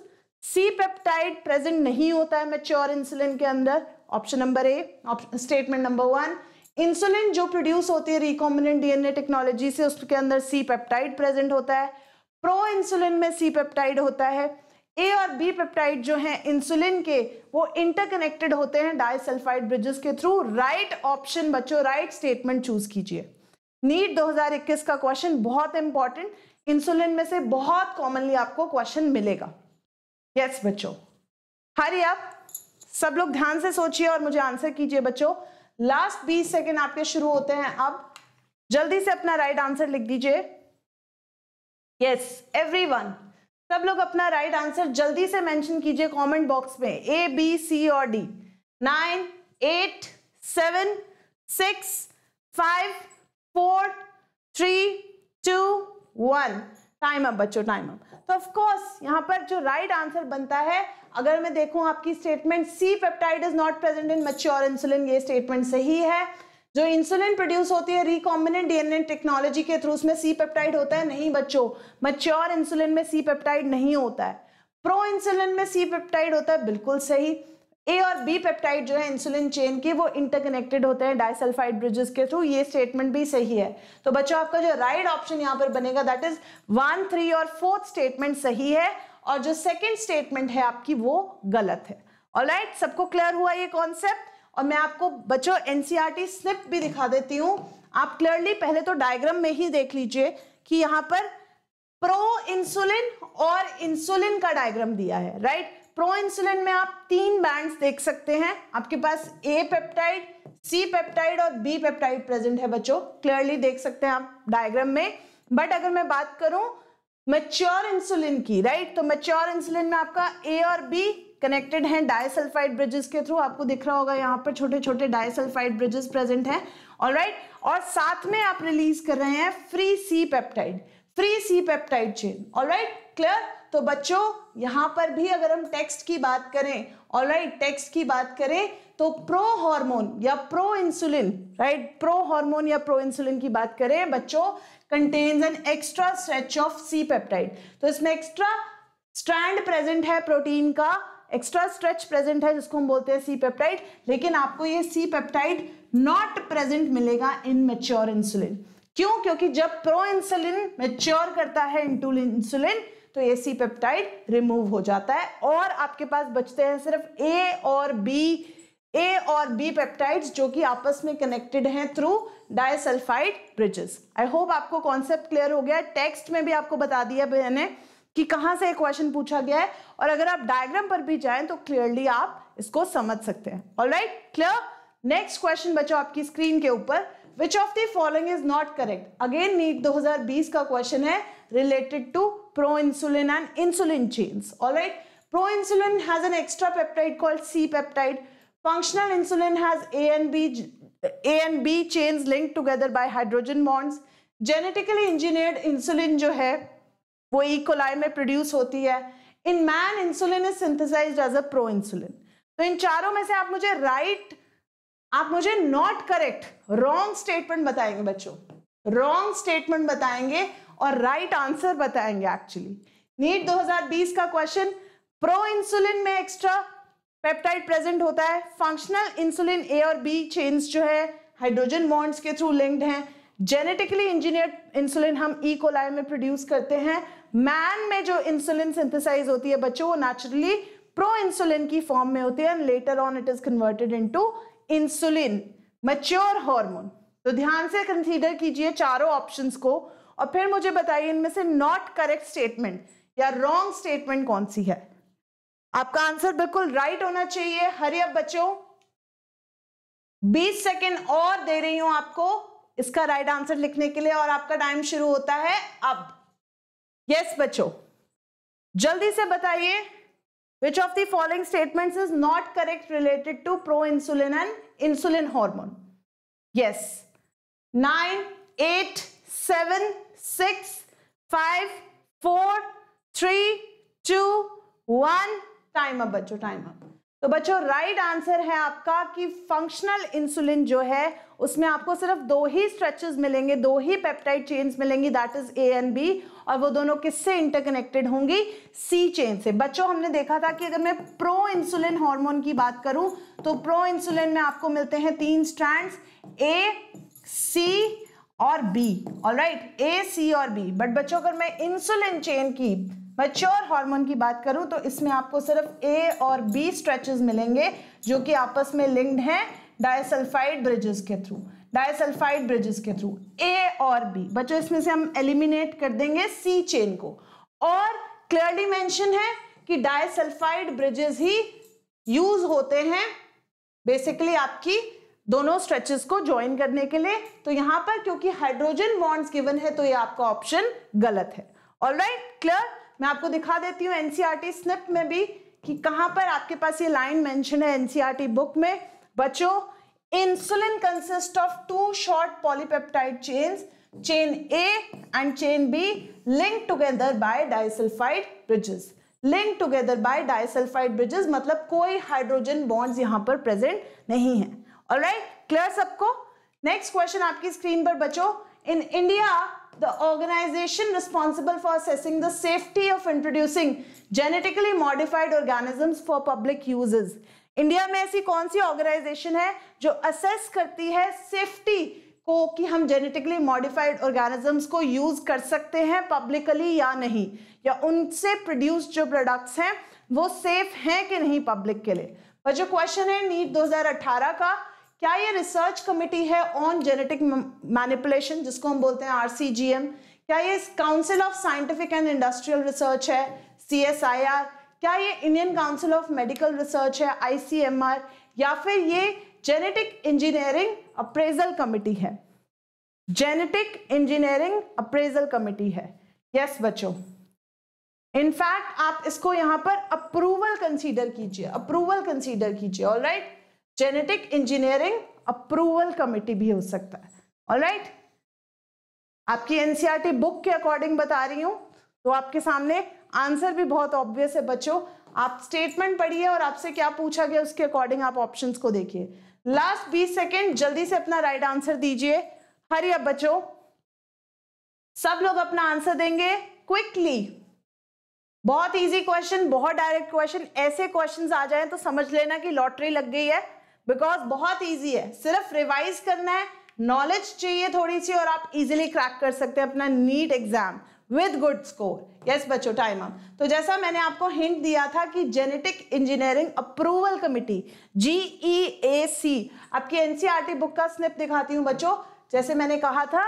सी पेप्टाइड प्रेजेंट नहीं होता है मैच्योर इंसुलिन के अंदर, option number A, statement number one. Insulin जो प्रोड्यूस होती है रिकॉम्बिनेंट डीएनए टेक्नोलॉजी से, उसके अंदर सी पेप्टाइड प्रेजेंट होता है। प्रो इंसुलिन में सी पेप्टाइड होता है। ए और बी पेप्टाइड जो हैं इंसुलिन के, वो इंटरकनेक्टेड होते हैं डाइसल्फाइड ब्रिजेस के थ्रू। राइट ऑप्शन बच्चों, राइट स्टेटमेंट चूज कीजिए। नीट दो हज़ार इक्कीस का क्वेश्चन बहुत इंपॉर्टेंट, इंसुलिन में से बहुत कॉमनली आपको क्वेश्चन मिलेगा। यस बच्चों, हरी आप सब लोग ध्यान से सोचिए और मुझे आंसर कीजिए। बच्चों लास्ट बीस सेकेंड आपके शुरू होते हैं अब, जल्दी से अपना राइट आंसर लिख दीजिए। यस एवरीवन, सब लोग अपना राइट आंसर जल्दी से मेंशन कीजिए कमेंट बॉक्स में। ए बी सी और D. Nine eight seven six five four three two one, time up बच्चों, टाइम अप। तो ऑफ कोर्स यहाँ पर जो राइट आंसर बनता है, अगर मैं देखूं आपकी statement C peptide is not present in mature insulin, ये स्टेटमेंट सही है। जो इंसुलिन प्रोड्यूस होती है रिकॉम्बिनेंट डीएनए टेक्नोलॉजी के थ्रू, उसमें सी पेप्टाइड होता है? नहीं बच्चों, मैच्योर इंसुलिन में सी पेप्टाइड नहीं होता है। प्रो इंसुलिन में सी पेप्टाइड होता है, बिल्कुल सही। ए और बी पेप्टाइड जो है इंसुलिन चेन के, वो इंटरकनेक्टेड होते हैं डाइसल्फाइड ब्रिजेस के थ्रू, ये स्टेटमेंट भी सही है। तो बच्चों आपका जो राइट ऑप्शन यहाँ पर बनेगा दैट इज वन, थ्री और फोर्थ स्टेटमेंट सही है, और जो सेकंड स्टेटमेंट है आपकी वो गलत है। ऑलराइट, सबको क्लियर हुआ ये कॉन्सेप्ट? और मैं आपको बच्चों एनसीईआरटी स्निप भी दिखा देती हूँ, आप क्लियरली पहले तो डायग्राम में ही देख लीजिए कि यहाँ पर प्रो इंसुलिन और इंसुलिन का डायग्राम दिया है, राइट। प्रो इंसुलिन में आप तीन बैंड्स देख सकते हैं, आपके पास ए पेप्टाइड, सी पेप्टाइड और बी पेप्टाइड प्रेजेंट है बच्चों, क्लियरली देख सकते हैं आप डायग्राम में। बट अगर मैं बात करूं मैच्योर इंसुलिन की, राइट, तो मैच्योर इंसुलिन में आपका ए और बी कनेक्टेड हैं डाइसल्फाइड ब्रिजेस के थ्रू। आपको दिख रहा होगा यहाँ पर छोटे छोटे डाइसल्फाइड ब्रिजेस प्रेजेंट हैं। ऑलराइट, और साथ में आप रिलीज कर रहे हैं free C peptide, free C peptide chain. Alright, clear. तो बच्चों यहाँ पर भी अगर हम टेक्स्ट की बात करें, ऑलराइट, टेक्स्ट की बात करें तो प्रो हार्मोन या pro insulin, right, pro hormone या प्रो इंसुलिन की बात करें बच्चों, contains an extra stretch of C peptide. तो इसमें एक्स्ट्रा स्ट्रैंड प्रेजेंट है प्रोटीन का, एक्स्ट्रा स्ट्रेच प्रेजेंट है जिसको हम बोलते हैं सी पेप्टाइड। लेकिन आपको ये सी पेप्टाइड नॉट प्रेजेंट मिलेगा इन मैच्योर इंसुलिन। क्यों? क्योंकि जब प्रो इंसुलिन मैच्योर करता है इनटू इंसुलिन तो ये सी पेप्टाइड रिमूव हो जाता है और आपके पास बचते हैं सिर्फ ए और बी, ए और बी पेप्टाइड्स जो कि आपस में कनेक्टेड हैं through disulphide bridges. I hope आपको कॉन्सेप्ट क्लियर हो गया। टेक्स्ट में भी आपको बता दिया मैंने कि कहाँ से क्वेश्चन पूछा गया है, और अगर आप डायग्राम पर भी जाएं तो क्लियरली आप इसको समझ सकते हैं। Alright, clear. नेक्स्ट क्वेश्चन बच्चों आपकी स्क्रीन के ऊपर, which of the following is not correct. Again NEET दो हज़ार बीस का क्वेश्चन है related to proinsulin and insulin chains. Alright, pro insulin has an extra peptide called C peptide. Functional insulin has A and B, A and B chains linked together by hydrogen bonds. Genetically engineered insulin जो है वो E. coli में produce होती है। In man, insulin is synthesized as a pro-insulin. तो इन चारों में से आप मुझे right, आप मुझे not correct, wrong statement बताएंगे बच्चों, wrong statement बताएंगे और right answer बताएंगे actually। नीट दो हज़ार बीस का question, pro-insulin में extra पेप्टाइड प्रेजेंट होता है। फंक्शनल इंसुलिन ए और बी चेन्स जो है हाइड्रोजन बॉन्ड्स के थ्रू लिंक्ड हैं। जेनेटिकली इंजीनियर्ड इंसुलिन हम ई कोलाई में प्रोड्यूस करते हैं। मैन में जो इंसुलिन सिंथेसाइज होती है बच्चों वो नेचुरली प्रो इंसुलिन की फॉर्म में होती है, and later on it is converted into insulin mature hormone. तो ध्यान से कंसीडर कीजिए चारों ऑप्शन को और फिर मुझे बताइए इनमें से नॉट करेक्ट स्टेटमेंट या रॉन्ग स्टेटमेंट कौन सी है। आपका आंसर बिल्कुल राइट होना चाहिए। हरी अब बच्चों, बीस सेकेंड और दे रही हूं आपको इसका राइट आंसर लिखने के लिए, और आपका टाइम शुरू होता है अब। यस बच्चों, जल्दी से बताइए which of the following statements is not correct related to proinsulin and insulin hormone. Yes, nine, eight, seven, six, five, four, three, two, one. Time up बच्चों, टाइम अप। तो बच्चों राइट आंसर है आपका कि functional insulin जो है उसमें आपको सिर्फ दो ही स्ट्रेचेस मिलेंगे, दो ही पेप्टाइड चेन्स मिलेंगी, that is A and B, और वो दोनों किससे इंटरकनेक्टेड होंगी? सी चेन से। बच्चों हमने देखा था कि अगर मैं प्रो इंसुलिन हार्मोन की बात करूं तो प्रो इंसुलिन में आपको मिलते हैं तीन स्ट्रैंड्स, ए, सी और बी। ऑलराइट, ए, सी और बी। बट बच्चों अगर मैं इंसुलिन चेन की मैच्योर हार्मोन की बात करूं तो इसमें आपको सिर्फ ए और बी स्ट्रेचेस मिलेंगे जो कि आपस में लिंक्ड हैं डाइसल्फाइड ब्रिजेस के थ्रू, डाइसल्फाइड ब्रिजेस के थ्रू ए और बी। बच्चों इसमें से हम एलिमिनेट कर देंगे सी चेन को, और क्लियरली मेंशन है कि डाइसल्फाइड ब्रिजेस ही यूज होते हैं बेसिकली आपकी दोनों स्ट्रेचेस को ज्वाइन करने के लिए। तो यहाँ पर क्योंकि हाइड्रोजन बॉन्ड्स गिवन है तो ये आपका ऑप्शन गलत है। Alright, clear. मैं आपको दिखा देती हूँ एनसीईआरटी स्निप में भी कि कहाँ पर आपके पास ये लाइन मेंशन है एनसीईआरटी बुक में। बच्चों insulin consist of two short polypeptide chains, chain A and chain B, link together by disulphide bridges, link together by disulphide bridges, मतलब कोई हाइड्रोजन बॉन्ड्स यहाँ पर प्रेजेंट नहीं है। ऑलराइट, क्लियर सबको। नेक्स्ट क्वेश्चन आपकी स्क्रीन पर बच्चों, in India the organization responsible for assessing the safety of introducing genetically modified organisms for public uses, India में ऐसी कौन सी ऑर्गेनाइजेशन है जो असेस करती है सेफ्टी को कि हम जेनेटिकली मॉडिफाइड ऑर्गेनिजम्स को यूज कर सकते हैं पब्लिकली या नहीं, या उनसे प्रोड्यूस जो प्रोडक्ट्स हैं वो सेफ हैं कि नहीं पब्लिक के लिए। और जो क्वेश्चन है नीट दो हज़ार अठारह का, क्या ये रिसर्च कमिटी है ऑन जेनेटिक मैनिपुलेशन जिसको हम बोलते हैं आरसीजीएम, क्या ये council of scientific and industrial research है सीएसआईआर, क्या ये Indian council of medical research है आईसीएमआर, या फिर ये जेनेटिक इंजीनियरिंग अप्रेजल कमिटी है, जेनेटिक इंजीनियरिंग अप्रेजल कमिटी है। यस बच्चों, इनफैक्ट आप इसको यहाँ पर अप्रूवल कंसीडर कीजिए, अप्रूवल कंसीडर कीजिए, all right. Genetic engineering approval committee भी हो सकता है, ऑल राइट। आपकी एनसीईआरटी बुक के अकॉर्डिंग बता रही हूँ, तो आपके सामने आंसर भी बहुत ऑब्वियस है बच्चों। आप स्टेटमेंट पढ़िए और आपसे क्या पूछा गया उसके अकॉर्डिंग आप ऑप्शंस को देखिए। लास्ट बीस सेकेंड, जल्दी से अपना राइट आंसर दीजिए, हरी अब बच्चों, सब लोग अपना आंसर देंगे क्विकली। बहुत इजी क्वेश्चन, बहुत डायरेक्ट क्वेश्चन, ऐसे क्वेश्चंस आ जाएं तो समझ लेना कि लॉटरी लग गई है, बिकॉज बहुत इजी है, सिर्फ रिवाइज करना है, नॉलेज चाहिए थोड़ी सी और आप इजीली क्रैक कर सकते हैं अपना NEET exam with good score. Yes बच्चों, टाइम अप। तो जैसा मैंने आपको हिंट दिया था कि genetic engineering approval committee G E A C आपकी एनसीईआरटी बुक का स्निप दिखाती हूँ बच्चों। जैसे मैंने कहा था,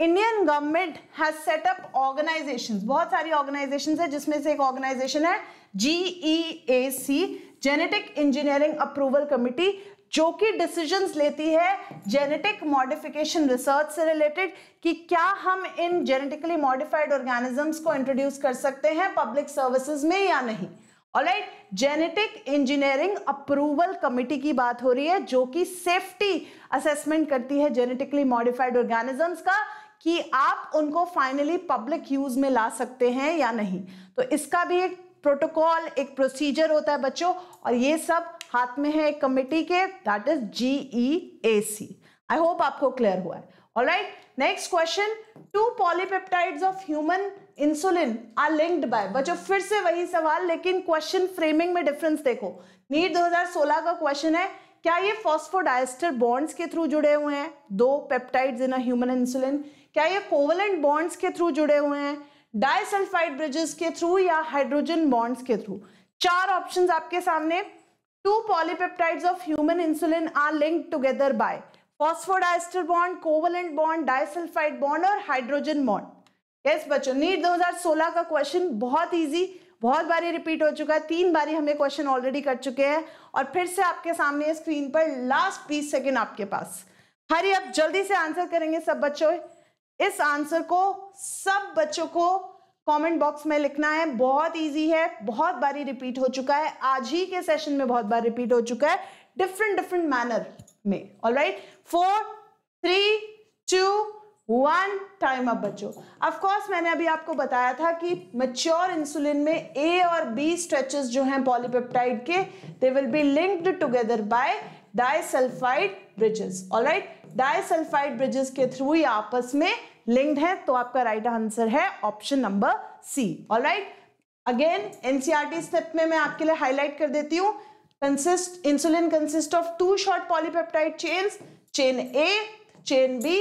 Indian government has set up organisations, बहुत सारी ऑर्गेनाइजेशंस है, जिसमें से एक ऑर्गेनाइजेशन है G E A C genetic engineering approval committee, जो कि डिसीजंस लेती है जेनेटिक मॉडिफिकेशन रिसर्च से रिलेटेड कि क्या हम इन जेनेटिकली मॉडिफाइड ऑर्गेनिजम्स को इंट्रोड्यूस कर सकते हैं पब्लिक सर्विसेज में या नहीं। Alright, genetic engineering approval committee की बात हो रही है, जो कि सेफ्टी असेसमेंट करती है जेनेटिकली मॉडिफाइड ऑर्गेनिजम्स का कि आप उनको फाइनली पब्लिक यूज में ला सकते हैं या नहीं। तो इसका भी एक प्रोटोकॉल, एक प्रोसीजर होता है बच्चों, और ये सब हाथ में है एक कमिटी के, that is G E A C. I hope आपको क्लियर हुआ है। Alright, next question, two polypeptides of human insulin are linked by, बच्चों फिर से वही सवाल, लेकिन क्वेश्चन फ्रेमिंग में डिफरेंस देखो। नीट दो हज़ार सोलह का क्वेश्चन है, क्या ये फॉस्फोडाइस्टर बॉन्ड्स के थ्रू जुड़े हुए हैं, दो peptides in a human insulin, क्या ये कोवेलेंट बॉन्ड्स के थ्रू जुड़े हुए हैं, डाइसल्फाइड ब्रिजेस के थ्रू या हाइड्रोजन बॉन्ड्स के थ्रू। चार ऑप्शंस आपके सामने, two polypeptides of human insulin are linked together by phosphodiester bond, covalent bond, disulphide bond और हाइड्रोजन बॉन्ड। यस बच्चों, नीट दो हज़ार सोलह का क्वेश्चन बहुत इजी, बहुत बारी रिपीट हो चुका है, तीन बारी हमें क्वेश्चन ऑलरेडी कर चुके हैं, और फिर से आपके सामने स्क्रीन पर लास्ट बीस सेकेंड आपके पास, हरी आप जल्दी से आंसर करेंगे सब बच्चों। इस आंसर को सब बच्चों को कमेंट बॉक्स में लिखना है, बहुत इजी है, बहुत बारी रिपीट हो चुका है, आज ही के सेशन में बहुत बार रिपीट हो चुका है, डिफरेंट डिफरेंट मैनर में। Alright, four three two one, time up बच्चों। ऑफ कोर्स मैंने अभी आपको बताया था कि मैच्योर इंसुलिन में ए और बी स्ट्रेचेस जो हैं पॉलीपेप्टाइड के, they will be linked together by disulphide bridges. Alright, disulphide bridges के थ्रू ये आपस में लिंक्ड है, तो आपका राइट आंसर है option number C. Alright, again NCERT step में मैं आपके लिए हाईलाइट कर देती हूँ, consist insulin consist of two short polypeptide chains, chain A, chain B,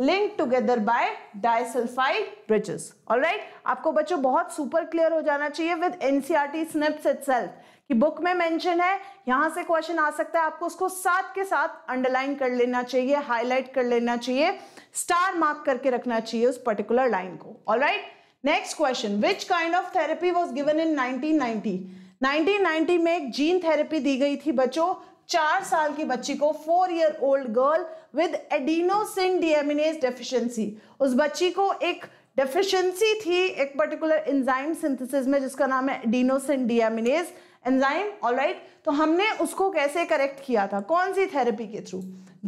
link together by disulphide bridges. Alright, आपको बच्चों बहुत सुपर क्लियर हो जाना चाहिए विद एनसीईआरटी स्निप्स इटसेल्फ कि बुक में मेंशन है, यहां से क्वेश्चन आ सकता है, आपको उसको साथ के साथ अंडरलाइन कर लेना चाहिए, हाईलाइट कर लेना चाहिए, स्टार मार्क करके रखना चाहिए उस पर्टिकुलर लाइन को। Alright, next question, which kind of therapy was given in nineteen ninety. Nineteen ninety में एक जीन थेरेपी दी गई थी बच्चों, चार साल की बच्ची को, four year old girl with adenosine deaminase deficiency, उस बच्ची को एक डेफिशिएंसी थी एक पर्टिकुलर एंजाइम सिंथेसिस में जिसका नाम है एडीनोसिन डिएमिनेज एंजाइम। ऑलराइट, तो हमने उसको कैसे करेक्ट किया था, कौन सी थेरेपी के through,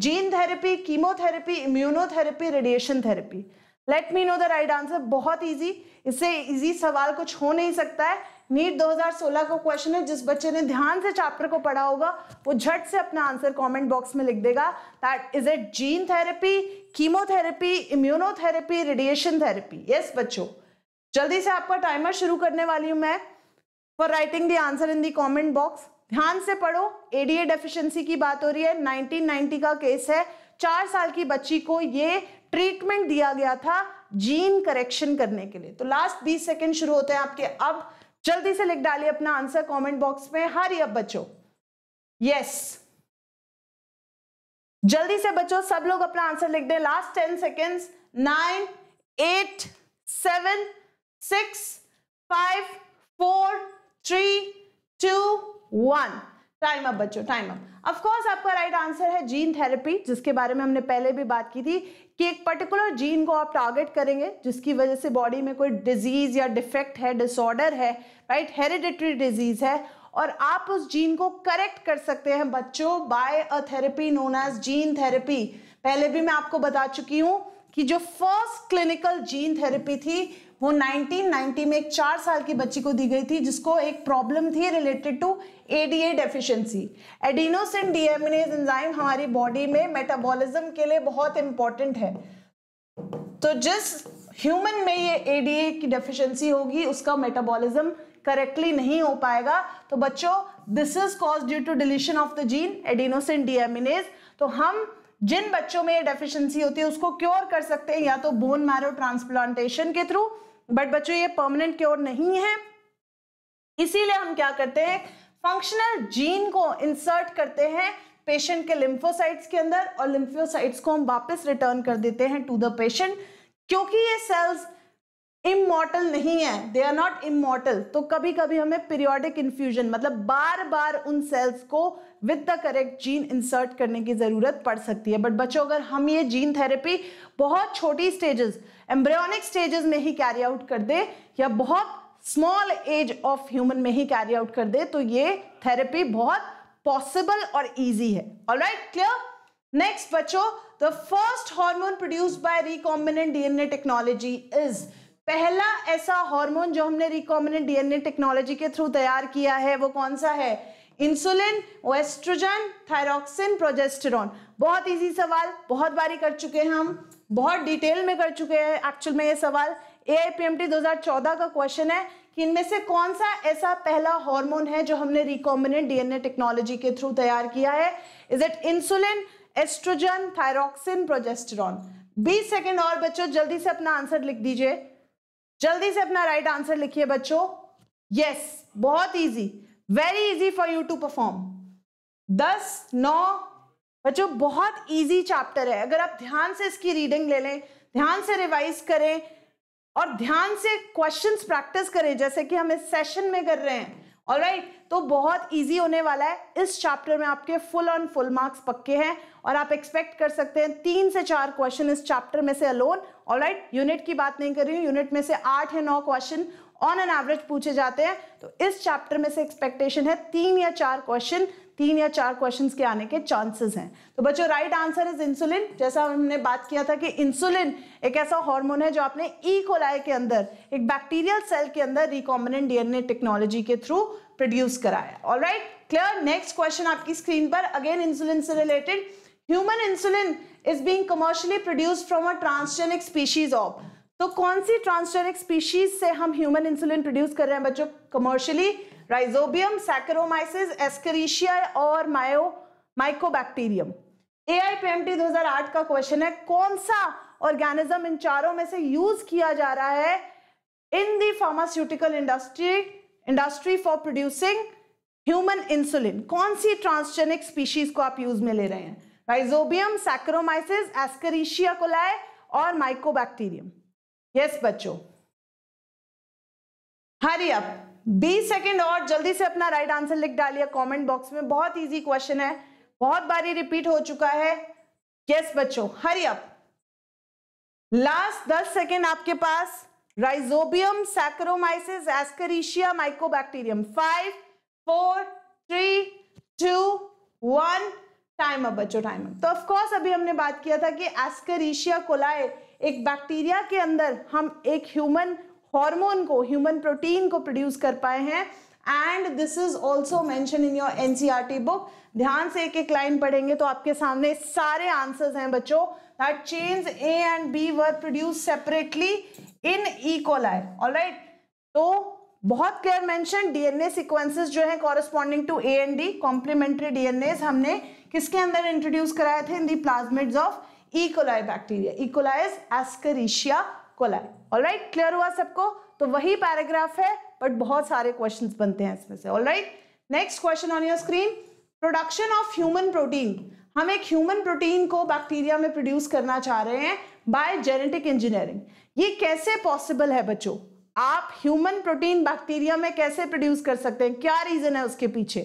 gene therapy, chemotherapy, immunotherapy, radiation therapy. Let me know the right answer, बहुत इजी, इससे इजी सवाल कुछ हो नहीं सकता है। नीट दो हज़ार सोलह का क्वेश्चन है, जिस बच्चे ने ध्यान से चैप्टर को पढ़ा होगा वो झट से अपना आंसर कमेंट बॉक्स में लिख देगा, that is it gene therapy, chemotherapy, immunotherapy, radiation therapy. Yes बच्चों, जल्दी से आपका टाइमर शुरू करने वाली हूँ मैं for writing the answer in the comment box. ध्यान से पढ़ो, एडीए डेफिशिएंसी की बात हो रही है, नाइनटीन नाइंटी का केस है, चार साल की बच्ची को ये ट्रीटमेंट दिया गया था जीन करेक्शन करने के लिए। तो लास्ट बीस सेकंड शुरू होते हैं आपके अब, जल्दी से लिख डालिए अपना आंसर कमेंट बॉक्स में, हरी अब बच्चों। यस, जल्दी से बच्चों सब लोग अपना आंसर लिख दें, last ten seconds, nine eight seven six five four three two one. Time up बच्चों, टाइम अप। ऑफ कोर्स आपका राइट आंसर है जीन थेरेपी, जिसके बारे में हमने पहले भी बात की थी कि एक पर्टिकुलर जीन को आप टारगेट करेंगे जिसकी वजह से बॉडी में कोई डिजीज या डिफेक्ट है, डिसऑर्डर है, राइट, हेरिडिटरी डिजीज है, और आप उस जीन को करेक्ट कर सकते हैं बच्चों by a therapy known as gene therapy. पहले भी मैं आपको बता चुकी हूँ कि जो फर्स्ट क्लिनिकल जीन थेरेपी थी वो नाइनटीन नाइंटी में एक चार साल की बच्ची को दी गई थी जिसको एक प्रॉब्लम थी related to ADA deficiency. Adenosine deaminase enzyme हमारी बॉडी में मेटाबॉलिज्म के लिए बहुत इंपॉर्टेंट है, तो जिस ह्यूमन में ये एडीए की डेफिशिएंसी होगी उसका मेटाबॉलिज्म करेक्टली नहीं हो पाएगा। तो बच्चों this is cause due to deletion of the gene adenosine deaminase. तो हम जिन बच्चों में ये डेफिशिएंसी होती है उसको क्योर कर सकते हैं या तो बोन मैरो ट्रांसप्लांटेशन के थ्रू, बट बच्चों ये परमानेंट क्योर नहीं है, इसीलिए हम क्या करते हैं फंक्शनल जीन को इंसर्ट करते हैं पेशेंट के लिम्फोसाइट्स के अंदर और लिम्फोसाइट्स को हम वापस रिटर्न कर देते हैं टू द पेशेंट, क्योंकि ये सेल्स इमॉर्टल नहीं है, दे आर नॉट इमॉर्टल। तो कभी कभी हमें पीरियोडिक इन्फ्यूजन मतलब बार बार उन सेल्स को with the correct gene insert करने की ज़रूरत पड़ सकती है। बट बच्चों अगर हम ये जीन थेरेपी बहुत छोटी स्टेजेस एम्ब्रियोनिक स्टेजेस में ही कैरी आउट कर दे या बहुत स्मॉल एज ऑफ ह्यूमन में ही कैरी आउट कर दे तो ये थेरेपी बहुत पॉसिबल और ईजी है। Alright, clear. नेक्स्ट बच्चों, the first hormone produced by recombinant DNA technology is, पहला ऐसा हार्मोन जो हमने रिकॉम्बिनेंट डीएनए टेक्नोलॉजी के थ्रू तैयार किया है वो कौन सा है? Insulin, oestrogen, thyroxine, progesterone. बहुत इजी सवाल, बहुत बारी कर चुके हैं हम, बहुत डिटेल में कर चुके हैं एक्चुअल में ये सवाल। एआईपीएमटी दो हज़ार चौदह का क्वेश्चन है कि इनमें से कौन सा ऐसा पहला हार्मोन है जो हमने रिकॉम्बिनेंट डीएनए टेक्नोलॉजी के थ्रू तैयार किया है। Is it insulin, oestrogen, thyroxine, progesterone. बीस सेकेंड और बच्चों, जल्दी से अपना आंसर लिख दीजिए, जल्दी से अपना राइट आंसर लिखिए बच्चों। यस, बहुत easy, very easy for you to perform. दस, नौ, बच्चों बहुत इजी चैप्टर है। अगर आप ध्यान से इसकी रीडिंग ले लें, ध्यान से रिवाइज करें और ध्यान से क्वेश्चंस प्रैक्टिस करें जैसे कि हम इस सेशन में कर रहे हैं, ऑलराइट, तो बहुत इजी होने वाला है। इस चैप्टर में आपके फुल ऑन फुल मार्क्स पक्के हैं और आप एक्सपेक्ट कर सकते हैं तीन से चार क्वेश्चन इस चैप्टर में से अलोन, ऑलराइट, यूनिट की बात नहीं कर रही हूँ, यूनिट में से आठ या नौ क्वेश्चन ऑन एन एवरेज पूछे जाते हैं, तो इस चैप्टर में से एक्सपेक्टेशन है तीन या चार क्वेश्चन, तीन या चार क्वेश्चन के आने के चांसेस हैं। तो बच्चों राइट आंसर इज इंसुलिन। जैसा हमने बात किया था कि इंसुलिन एक ऐसा हार्मोन है जो आपने ई कोलाई के अंदर एक बैक्टीरियल सेल के अंदर रिकॉम्बिनेंट डीएनए टेक्नोलॉजी के थ्रू प्रोड्यूस कराया। Alright, clear. नेक्स्ट क्वेश्चन आपकी स्क्रीन पर, अगेन इंसुलिन से related. Human insulin is being commercially produced from a transgenic species of, तो कौन सी ट्रांसजेनिक स्पीशीज से हम ह्यूमन इंसुलिन प्रोड्यूस कर रहे हैं बच्चों कमर्शियली? राइजोबियम, सैकरोमाइसिस, एस्केरिशिया और मायो माइकोबैक्टीरियम। एआईपीएमटी दो हज़ार आठ का क्वेश्चन है, कौन सा ऑर्गेनिज्म इन चारों में से यूज किया जा रहा है in the pharmaceutical industry industry for producing human insulin? कौन सी ट्रांसजेनिक स्पीशीज को आप यूज में ले रहे हैं? राइजोबियम, सैकरोमाइसिस, एस्केरिशिया कोलाई और माइकोबैक्टीरियम। यस बच्चों, हरी अप, बीस सेकेंड और, जल्दी से अपना राइट आंसर लिख डालिए कमेंट बॉक्स में। बहुत इजी क्वेश्चन है, बहुत बारी रिपीट हो चुका है। यस बच्चों, हरी अप, लास्ट दस सेकेंड आपके पास। Rhizobium, Saccharomyces, Escherichia, Mycobacterium. Five, four, three, two, one, time up बच्चों, टाइम अप। तो ऑफ कोर्स अभी हमने बात किया था कि एस्केरिशिया कोलाई एक बैक्टीरिया के अंदर हम एक ह्यूमन हार्मोन को, ह्यूमन प्रोटीन को प्रोड्यूस कर पाए हैं, and this is also mention in your NCERT book. ध्यान से एक एक लाइन पढ़ेंगे तो आपके सामने सारे आंसर्स हैं बच्चों। That chains A and B were produce separately in E coli, alright. तो बहुत क्लियर मेंशन, डीएनए सीक्वेंसेस जो है corresponding to A and D complementary DNA हमने किसके अंदर इंट्रोड्यूस कराए थे? In the plasmids of E coli bacteria. E coli is Escherichia coli. Alright, clear हुआ सबको? तो वही पैराग्राफ है बट बहुत सारे क्वेश्चंस बनते हैं इसमें से। Alright, next question on your screen, production of human protein. हम एक ह्यूमन प्रोटीन को बैक्टीरिया में प्रोड्यूस करना चाह रहे हैं बाय जेनेटिक इंजीनियरिंग। ये कैसे पॉसिबल है बच्चों? आप ह्यूमन प्रोटीन बैक्टीरिया में कैसे प्रोड्यूस कर सकते हैं? क्या रीजन है उसके पीछे?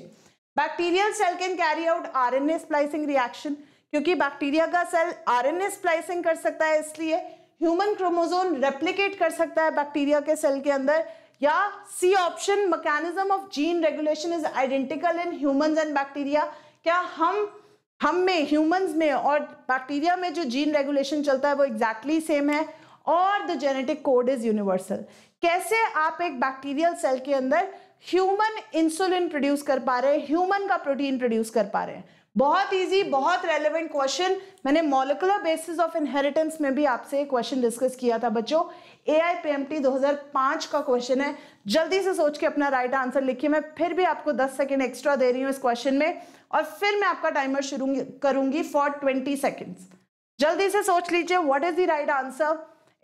Bacterial cell can carry out RNA splicing reaction, क्योंकि बैक्टीरिया का सेल आरएनए स्प्लाइसिंग कर सकता है, इसलिए ह्यूमन क्रोमोसोम रेप्लिकेट कर सकता है बैक्टीरिया के सेल के अंदर। या C option, mechanism of gene regulation is identical in humans and bacteria. क्या हम हम में, ह्यूमंस में और बैक्टीरिया में जो जीन रेगुलेशन चलता है वो एग्जैक्टली सेम है, और the genetic code is universal. कैसे आप एक बैक्टीरियल सेल के अंदर ह्यूमन इंसुलिन प्रोड्यूस कर पा रहे हैं, ह्यूमन का प्रोटीन प्रोड्यूस कर पा रहे हैं? बहुत इजी, बहुत रेलेवेंट क्वेश्चन। मैंने मॉलिकुलर बेसिस ऑफ इनहेरिटेंस में भी आपसे क्वेश्चन डिस्कस किया था बच्चों। A I P M T दो हज़ार पाँच का क्वेश्चन है, जल्दी से सोच के अपना राइट आंसर लिखिए। मैं फिर भी आपको दस सेकंड एक्स्ट्रा दे रही हूँ इस क्वेश्चन में, और फिर मैं आपका टाइमर शुरू करूंगी फॉर ट्वेंटी सेकेंड्स। जल्दी से सोच लीजिए what is the right answer.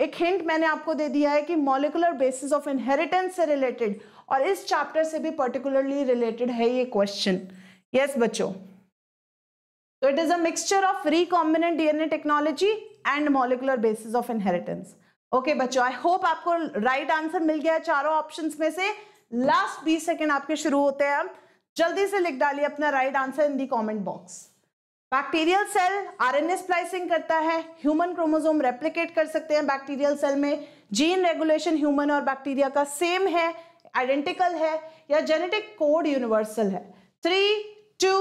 एक हिंट मैंने आपको दे दिया है कि मॉलिकुलर बेसिस ऑफ इनहेरिटेंस से रिलेटेड और इस चैप्टर से भी पर्टिकुलरली रिलेटेड है ये क्वेश्चन। यस बच्चों, तो it is a mixture of recombinant DNA technology and molecular basis of inheritance. Okay बच्चों, आई होप आपको राइट आंसर मिल गया है चारों ऑप्शंस में से। लास्ट बीस सेकंड आपके शुरू होते हैं, अब जल्दी से लिख डालिए अपना right answer in the comment box. Bacterial cell RNA splicing करता है, ह्यूमन क्रोमोसोम रेप्लिकेट कर सकते हैं बैक्टीरियल सेल में, जीन रेगुलेशन ह्यूमन और बैक्टीरिया का सेम है, आइडेंटिकल है, या जेनेटिक कोड यूनिवर्सल है। Three two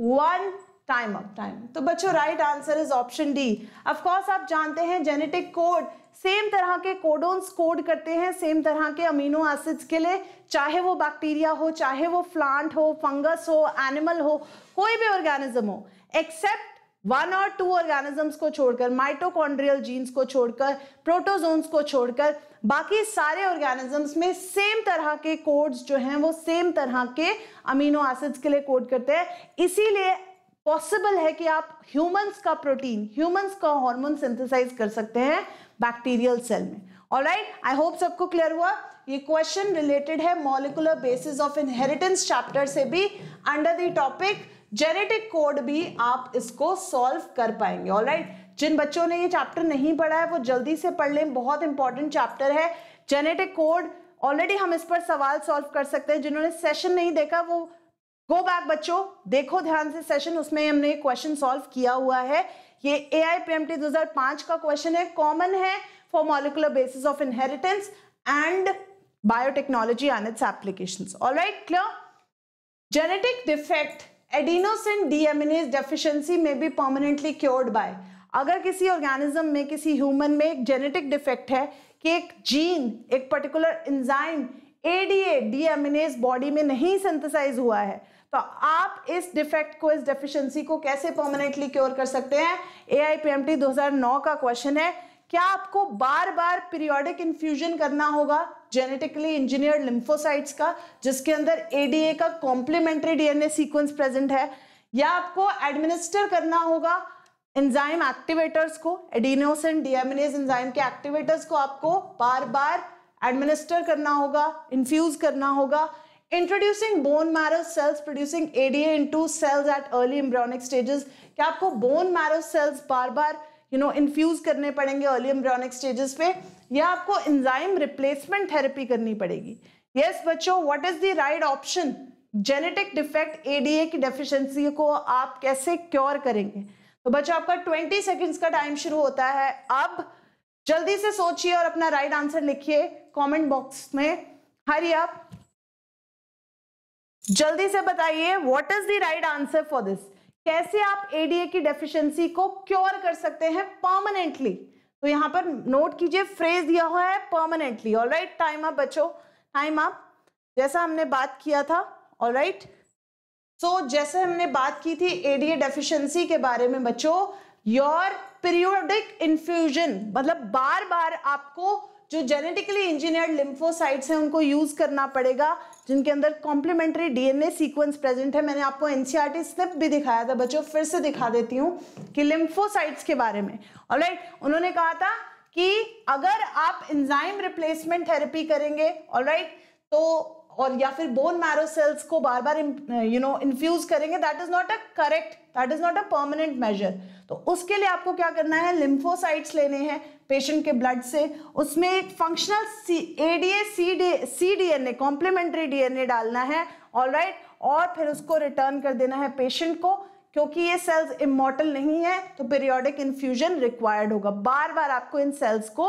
one time up time. तो बच्चों right answer is option D. Of course आप जानते हैं जेनेटिक कोड, सेम तरह के कोडोन्स कोड करते हैं सेम तरह के अमीनो एसिड्स के लिए, चाहे वो बैक्टीरिया हो, चाहे वो प्लांट हो, फंगस हो, एनिमल हो, कोई भी ऑर्गेनिज्म हो, एक्सेप्ट वन और टू ऑर्गेनिजम्स को छोड़कर, माइटोकॉन्ड्रियल जीन्स को छोड़कर, प्रोटोजोन्स को छोड़कर, बाकी सारे ऑर्गेनिजम्स में सेम तरह के कोड्स जो हैं वो सेम तरह के अमीनो एसिड्स के लिए कोड करते हैं। इसीलिए पॉसिबल है कि आप ह्यूमंस का प्रोटीन, ह्यूमंस का हार्मोन सिंथेसाइज कर सकते हैं बैक्टीरियल सेल में। ऑलराइट, आई होप सबको क्लियर हुआ। ये क्वेश्चन रिलेटेड है molecular basis of inheritance chapter से भी, under the topic genetic code भी आप इसको सॉल्व कर पाएंगे। ऑलराइट, जिन बच्चों ने ये चैप्टर नहीं पढ़ा है वो जल्दी से पढ़ लें, बहुत इंपॉर्टेंट चैप्टर है। जेनेटिक कोड ऑलरेडी हम इस पर सवाल सॉल्व कर सकते हैं। जिन्होंने सेशन नहीं देखा वो गो बैक बच्चों, देखो ध्यान से सेशन, उसमें हमने क्वेश्चन सॉल्व किया हुआ है। ये A I P M T दो हज़ार पाँच का क्वेश्चन है, कॉमन है for molecular basis of inheritance and biotechnology and its applications. Alright, clear? Genetic defect adenosine deaminase deficiency में भी परमानेंटली क्योर्ड बाय, अगर किसी ऑर्गेनिज्म में, किसी ह्यूमन में एक जेनेटिक डिफेक्ट है कि एक जीन, एक particular enzyme ADA deaminase body में नहीं सिंथेसाइज हुआ है, तो आप इस डिफेक्ट को, इस डेफिशिएंसी को कैसे परमानेंटली क्योर कर सकते हैं? A I P M T दो हज़ार नौ का क्वेश्चन है। क्या आपको बार बार पीरियोडिक इन्फ्यूजन करना होगा जेनेटिकली इंजीनियर्ड लिम्फोसाइट्स का, जिसके अंदर एडीए का कॉम्प्लीमेंट्री डीएनए सीक्वेंस प्रेजेंट है, या आपको एडमिनिस्टर करना होगा एंजाइम एक्टिवेटर्स को, एडिनोसिन डीएमिनेज एंजाइम के एक्टिवेटर्स को आपको बार बार एडमिनिस्टर करना होगा, इन्फ्यूज करना होगा? Introducing bone marrow cells producing ADA into cells at early embryonic stages, क्या आपको बोन मैरो सेल्स बार बार यू नो इन्फ्यूज करने पड़ेंगे अर्ली एम्ब्रियोनिक स्टेजेस पे, या आपको एंजाइम रिप्लेसमेंट थेरेपी करनी पड़ेगी? यस बच्चों, what is the right option? Genetic defect ADA की डेफिशिएंसी को आप कैसे क्योर करेंगे? तो बच्चों आपका ट्वेंटी सेकंड्स का टाइम शुरू होता है अब, जल्दी से सोचिए और अपना राइट आंसर लिखिए कमेंट बॉक्स में। हरी आप जल्दी से बताइए what is the right answer for this. कैसे आप एडीए की डेफिशिएंसी को क्योर कर सकते हैं परमानेंटली? तो यहां पर नोट कीजिए, फ्रेज दिया हुआ है परमानेंटली। ऑलराइट, टाइम अप बच्चों, टाइम अप। जैसा हमने बात किया था, ऑलराइट, सो जैसे हमने बात की थी एडीए डेफिशिएंसी के बारे में बच्चों, योर पीरियोडिक इन्फ्यूजन, मतलब बार बार आपको जो जेनेटिकली इंजीनियर्ड लिम्फोसाइट्स हैं उनको यूज करना पड़ेगा, जिनके अंदर कॉम्प्लीमेंट्री डीएनए सीक्वेंस प्रेजेंट है। मैंने आपको एनसीईआरटी स्निप भी दिखाया था बच्चों, फिर से दिखा देती हूँ कि लिम्फोसाइट्स के बारे में। ऑलराइट, उन्होंने कहा था कि अगर आप एंजाइम रिप्लेसमेंट थेरेपी करेंगे, ऑलराइट, तो और या फिर बोन मैरो सेल्स को बार बार यू नो इन्फ्यूज करेंगे, that is not a correct, that is not a permanent measure. तो उसके लिए आपको क्या करना है, लिम्फोसाइट्स लेने हैं पेशेंट के ब्लड से, उसमें एक functional C ADA C DNA complementary DNA डालना है, ऑलराइट, और फिर उसको रिटर्न कर देना है पेशेंट को। क्योंकि ये सेल्स इमॉर्टल नहीं है तो पीरियोडिक इन्फ्यूजन रिक्वायर्ड होगा, बार बार आपको इन सेल्स को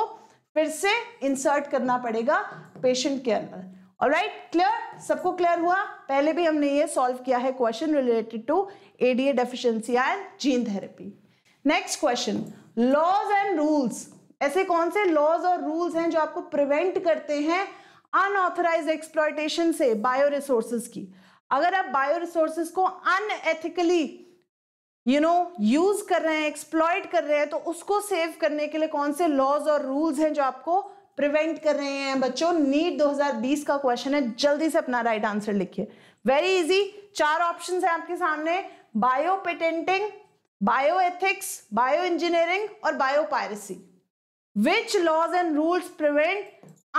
फिर से इंसर्ट करना पड़ेगा पेशेंट के अंदर। ऑलराइट, क्लियर, सबको क्लियर हुआ? पहले भी हमने ये सॉल्व किया है question related to ADA deficiency and gene therapy. Next question, laws and rules. ऐसे कौन से लॉज और रूल्स हैं जो आपको प्रिवेंट करते हैं अनऑथराइज एक्सप्लॉयटेशन से बायो रिसोर्सेज की? अगर आप बायो रिसोर्सेज को अनएथिकली यू नो यूज कर रहे हैं, एक्सप्लॉइट कर रहे हैं, तो उसको सेव करने के लिए कौन से लॉज और रूल्स हैं जो आपको प्रिवेंट कर रहे हैं? बच्चों नीट दो हज़ार बीस का क्वेश्चन है, जल्दी से अपना राइट आंसर लिखिए। वेरी इजी, चार ऑप्शंस हैं आपके सामने, bio patenting, bio ethics, bio engineering और bio piracy. Which laws and rules prevent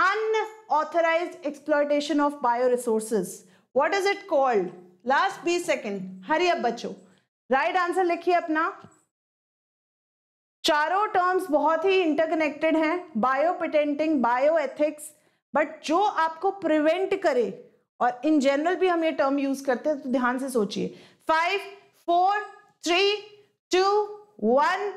unauthorised exploitation of bio resources? What is it called? Last बीस सेकेंड, हरी अब बच्चों राइट आंसर लिखिए अपना। चारों टर्म्स बहुत ही इंटरकनेक्टेड हैं, bio patenting, bio ethics, but जो आपको प्रिवेंट करे, और इन जनरल भी हम ये टर्म यूज करते हैं, तो ध्यान से सोचिए। Five four three two one,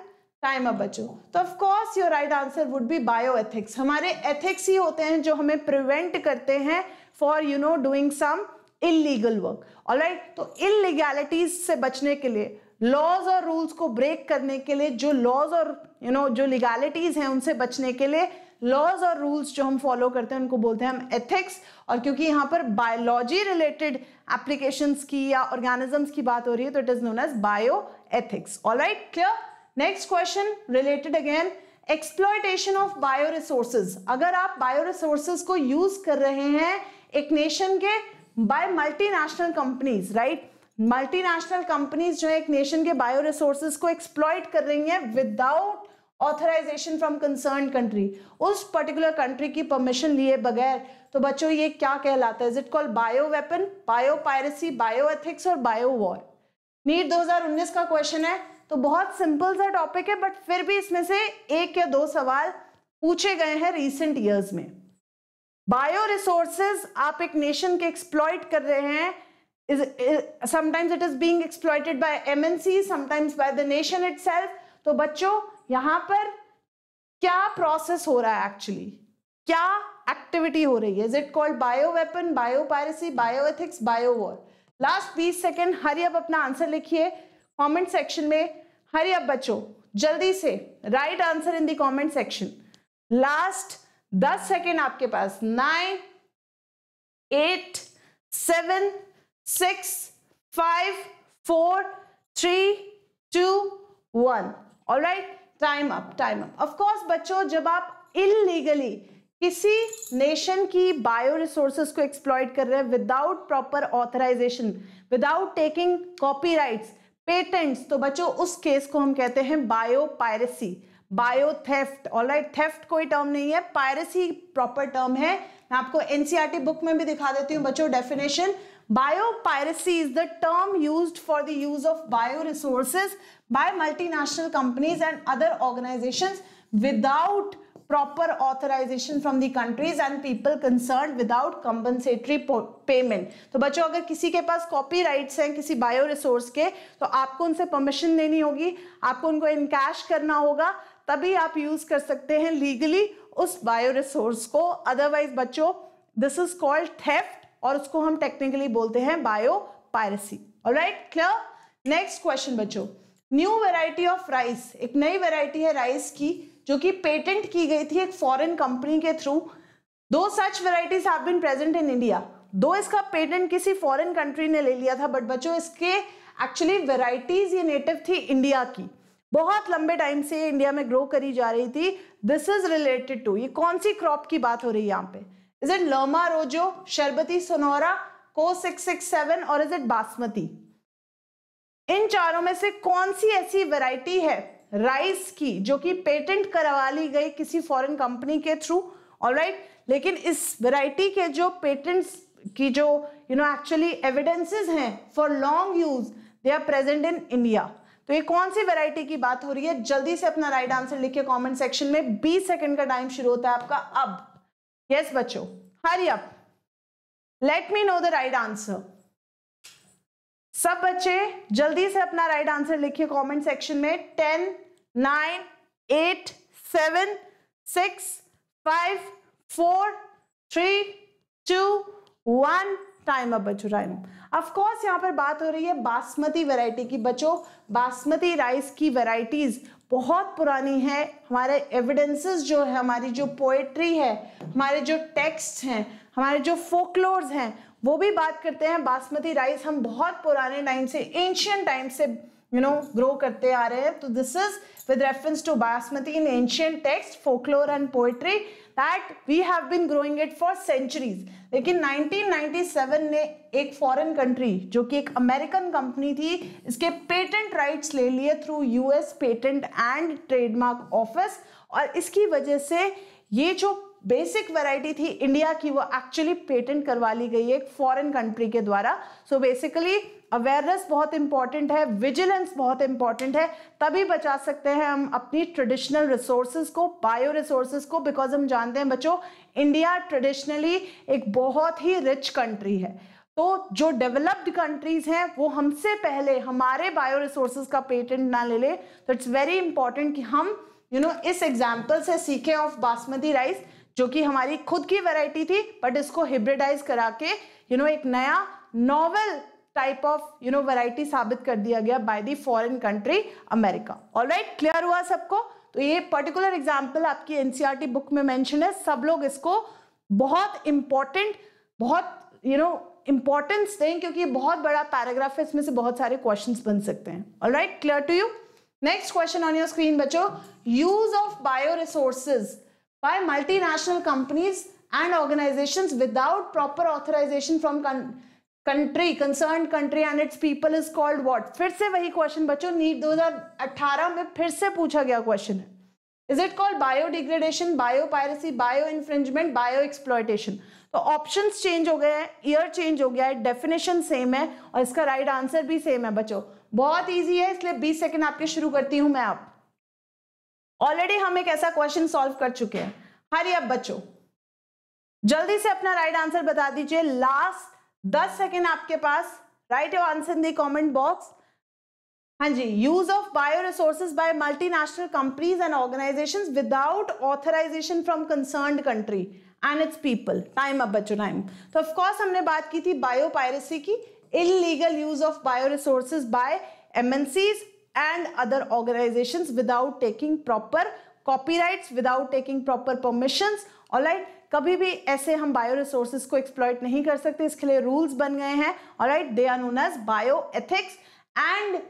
time अब बच्चों। तो of course your right answer would be bio ethics. हमारे एथिक्स ही होते हैं जो हमें प्रिवेंट करते हैं for you know doing some illegal work. Alright, तो इलीगैलिटीज से बचने के लिए, लॉज और रूल्स को ब्रेक करने के लिए, जो लॉज और यू you नो know, जो लीगैलिटीज हैं उनसे बचने के लिए लॉज और रूल्स जो हम फॉलो करते हैं उनको बोलते हैं हम एथिक्स। और क्योंकि यहाँ पर बायोलॉजी रिलेटेड एप्लीकेशंस की या ऑर्गेनिजम्स की बात हो रही है तो it is known as bio ethics. Alright, clear. Next question related again exploitation of bio resources. अगर आप बायो रिसोर्सेज को यूज कर रहे हैं एक नेशन के by multinational companies, right, multinational companies जो है एक नेशन के बायो रिसोर्सेज को एक्सप्लॉइट कर रही हैं without authorisation from concern country, उस पर्टिकुलर कंट्री की परमिशन लिए बगैर, तो बच्चों ये क्या कहलाता है? Is it called bio weapon, bio piracy, bio ethics और बायो वॉर। नीट दो हज़ार उन्नीस का क्वेश्चन है, तो बहुत सिंपल सा टॉपिक है बट फिर भी इसमें से एक या दो सवाल पूछे गए हैं रिसेंट ईयर्स में। बायो रिसोर्सेज आप एक नेशन के एक्सप्लॉइट कर रहे हैं, sometimes it is being exploited by MNC, sometimes by the nation itself. तो बच्चों यहाँ पर क्या प्रोसेस हो रहा है एक्चुअली, क्या एक्टिविटी हो रही है? Is it called bio weapon, bio piracy, bio ethics, bio war? Last बीस सेकेंड, हरी अब अपना आंसर लिखिए कॉमेंट सेक्शन में। हरी अब बच्चों जल्दी से right answer in the comment section. Last दस सेकेंड आपके पास, nine eight seven six five four three two one. Alright, time up, time up. Of course बच्चों जब आप इल्लीगली किसी नेशन की बायो रिसोर्सेज को एक्सप्लॉइट कर रहे हैं without proper authorisation, without taking copyrights, patents, तो बच्चों उस केस को हम कहते हैं bio piracy, bio theft. Alright, theft कोई टर्म नहीं है, पायरेसी प्रॉपर टर्म है। मैं आपको एनसीईआरटी बुक में भी दिखा देती हूँ बच्चों definition. Bio piracy is the term used for the use of bio resources by multinational companies and other organisations without proper authorization from the countries and people concerned without compensatory payment। तो बच्चों अगर किसी के पास copy rights हैं किसी bio resource के, तो आपको उनसे परमिशन लेनी होगी, आपको उनको इनकैश करना होगा, तभी आप यूज कर सकते हैं लीगली उस बायो रिसोर्स को। अदरवाइज बच्चों दिस इज कॉल्ड थेफ्ट और उसको हम टेक्निकली बोलते हैं bio piracy. Alright, clear. Next question बच्चों, न्यू वेराइटी ऑफ राइस, एक नई वेराइटी है राइस की जो कि पेटेंट की गई थी एक फॉरेन कंपनी के थ्रू। दो such varieties have been present in India. दो इसका पेटेंट किसी फॉरेन कंट्री ने ले लिया था बट बच्चों इसके एक्चुअली वैरायटीज ये नेटिव थी इंडिया की, बहुत लंबे टाइम से इंडिया में ग्रो करी जा रही थी। दिस इज रिलेटेड टू, ये कौन सी क्रॉप की बात हो रही है यहाँ पे? Is it Lerma Rojo, Sharbati Sonora, को सिक्स सिक्स सेवन और इज इट बासमती? इन चारों में से कौन सी ऐसी वैरायटी है राइस की जो कि पेटेंट करवा ली गई किसी फॉरेन कंपनी के थ्रू? ऑलराइट, लेकिन इस वैरायटी के जो पेटेंट्स की जो यू नो एक्चुअली एविडेंसेस हैं for long use, they are present in India. तो ये कौन सी वैरायटी की बात हो रही है? जल्दी से अपना राइट आंसर लिख के कॉमेंट सेक्शन में। बीस सेकंड का टाइम शुरू होता है आपका अब। यस बच्चों, hurry up, let me know the right answer. सब बच्चे जल्दी से अपना राइट आंसर लिखिए कमेंट सेक्शन में। Ten nine eight seven six five four three two one, time up बच्चों, टाइम अप। ऑफ कोर्स यहाँ पर बात हो रही है बासमती वैरायटी की। बच्चों बासमती राइस की वैरायटीज बहुत पुरानी है। हमारे एविडेंसेस जो है, हमारी जो पोएट्री है, हमारे जो टेक्स्ट हैं, हमारे जो फोकलोर्स हैं, वो भी बात करते हैं बासमती राइस हम बहुत पुराने टाइम से, एंशियंट टाइम से यू नो ग्रो करते आ रहे हैं। तो this is with reference to basmati in ancient text, folklore and poetry that we have been growing it for centuries. लेकिन नाइनटीन नाइंटी सेवन ने एक फॉरेन कंट्री जो कि एक अमेरिकन कंपनी थी, इसके पेटेंट राइट्स ले लिए through US patent and trademark office, और इसकी वजह से ये जो बेसिक वैरायटी थी इंडिया की वो एक्चुअली पेटेंट करवा ली गई है एक फॉरेन कंट्री के द्वारा। सो बेसिकली अवेयरनेस बहुत इंपॉर्टेंट है, विजिलेंस बहुत इंपॉर्टेंट है, तभी बचा सकते हैं हम अपनी ट्रेडिशनल रिसोर्सेज को, बायो रिसोर्सेज को। बिकॉज हम जानते हैं बच्चों इंडिया ट्रेडिशनली एक बहुत ही रिच कंट्री है, तो जो डेवलप्ड कंट्रीज हैं वो हमसे पहले हमारे बायो रिसोर्सेज का पेटेंट ना ले ले। तो इट्स वेरी इंपॉर्टेंट कि हम यू नो इस एग्जाम्पल से सीखें ऑफ बासमती राइस, जो कि हमारी खुद की वैरायटी थी, बट इसको हिब्रिडाइज करा के यू नो एक नया novel type of you know variety साबित कर दिया गया by the foreign country America. Alright, clear हुआ सबको? तो ये पर्टिकुलर एग्जांपल आपकी एनसीईआरटी बुक में मेंशन है। सब लोग इसको बहुत इंपॉर्टेंट, बहुत यू नो इंपॉर्टेंस दें, क्योंकि बहुत बड़ा पैराग्राफ है, इसमें से बहुत सारे क्वेश्चंस बन सकते हैं। Alright, clear to you? Next question on your screen बच्चों, use of bio resources by multinational companies and organizations without proper authorization from con country concerned country and its people is called what? फिर से वही question बच्चों, NEET दो हज़ार अठारह में फिर से पूछा गया क्वेश्चन है। Is it called biodegradation, biopiracy, bioinfringement, bioexploitation? तो ऑप्शंस चेंज हो गए हैं, ईयर चेंज हो गया है, डेफिनेशन सेम है और इसका राइट आंसर भी सेम है बच्चों। बहुत ईजी है, इसलिए बीस सेकेंड आपके शुरू करती हूँ मैं। आप ऑलरेडी हम एक ऐसा क्वेश्चन सॉल्व कर चुके हैं। हरी अब बच्चों, जल्दी से अपना राइट आंसर बता दीजिए। लास्ट दस सेकेंड आपके पास। Right your answer in the comment box. हाँ जी, use of bio resources by multinational companies and organisations without authorisation from concerned country and its people. Time अब बच्चों, टाइम। तो ऑफकोर्स हमने बात की थी बायो पायरेसी की, illegal use of bio resources by MNCs and other organizations without taking proper copyrights, without taking proper permissions, alright? कभी भी ऐसे हम बायो रिसोर्सेज को एक्सप्लॉइट नहीं कर सकते, इसके लिए रूल्स बन गए हैं, alright? They are known as bioethics and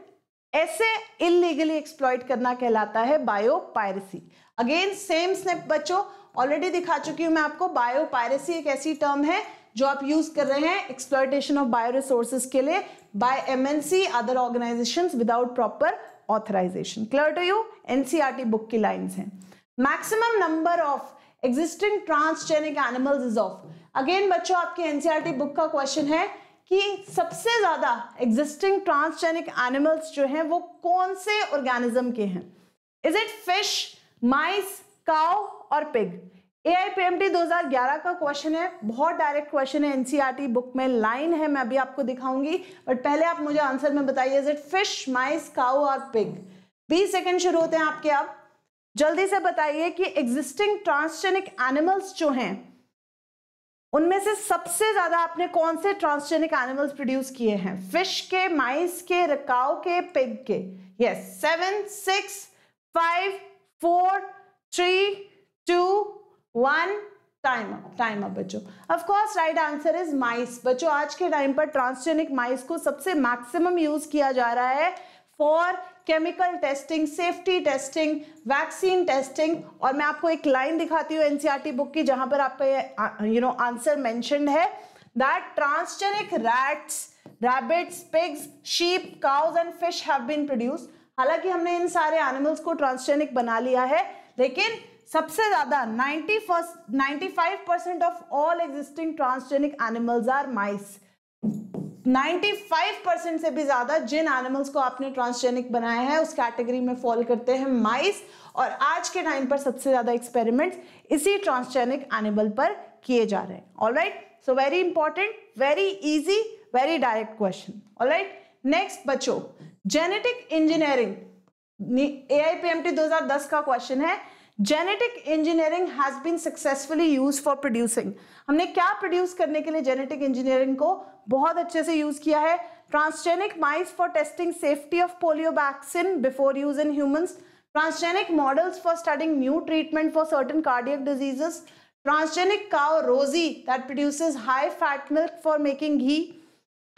ऐसे illegally एक्सप्लॉइट करना कहलाता है bio piracy. Again same snap बच्चों, ऑलरेडी दिखा चुकी हूँ मैं आपको। बायो पायरेसी एक ऐसी टर्म है जो आप यूज कर रहे हैं एक्सप्लॉयटेशन ऑफ बायो रिसोर्सेज के लिए by MNC, other organisations without proper authorisation. Clear to you? NCERT book की लाइंस हैं। Maximum number of existing transgenic animals is of. Again बच्चों आपकी एनसीईआरटी बुक का क्वेश्चन है कि सबसे ज्यादा एग्जिस्टिंग ट्रांसजेनिक एनिमल्स जो हैं वो कौन से ऑर्गेनिज्म के हैं? Is it fish, mice, cow और pig? A I P M T दो हज़ार ग्यारह का क्वेश्चन है, बहुत डायरेक्ट क्वेश्चन है। एनसीईआरटी बुक में लाइन है, मैं अभी आपको दिखाऊंगी, बट पहले आप मुझे आंसर में बताइए। Is it fish, mice, cow और पिग? बीस सेकंड शुरू होते हैं आपके अब। जल्दी से बताइए कि एग्जिस्टिंग ट्रांसजेनिक एनिमल्स जो हैं उनमें से सबसे ज्यादा आपने कौन से ट्रांसजेनिक एनिमल्स प्रोड्यूस किए हैं? फिश के, माइस के, काउ के, पिग के? Yes, seven six five four three two one, time up, time up बच्चों। Of course right answer is mice. बच्चों आज के टाइम पर ट्रांसजेनिक माइस को सबसे मैक्सिमम यूज किया जा रहा है for chemical testing, safety testing, vaccine testing. और मैं आपको एक लाइन दिखाती हूँ एनसीईआरटी बुक की जहां पर आपका यू नो आंसर मेंशन्ड है that transgenic rats, rabbits, pigs, sheep, cows and fish have been produced. हालांकि हमने इन सारे एनिमल्स को ट्रांसजेनिक बना लिया है, लेकिन सबसे ज्यादा ninety five percent of all existing transgenic animals are mice. पचानवे परसेंट से भी ज्यादा जिन एनिमल्स को आपने ट्रांसजेनिक बनाया है उस कैटेगरी में फॉल करते हैं माइस, और आज के टाइम पर सबसे ज्यादा एक्सपेरिमेंट्स इसी ट्रांसजेनिक एनिमल पर किए जा रहे हैं. Alright, so very important, very easy, very direct question. Alright, next बच्चों, genetic engineering, A I P M T दो हज़ार दस का क्वेश्चन है. Genetic engineering has been successfully use for producing. हमने क्या प्रोड्यूस करने के लिए जेनेटिक इंजीनियरिंग को बहुत अच्छे से यूज किया है. Transgenic mice for testing safety of polio vaccine before use in humans. Transgenic models for studying new treatment for certain cardiac diseases. Transgenic cow Rosie that produces high fat milk for making ghee.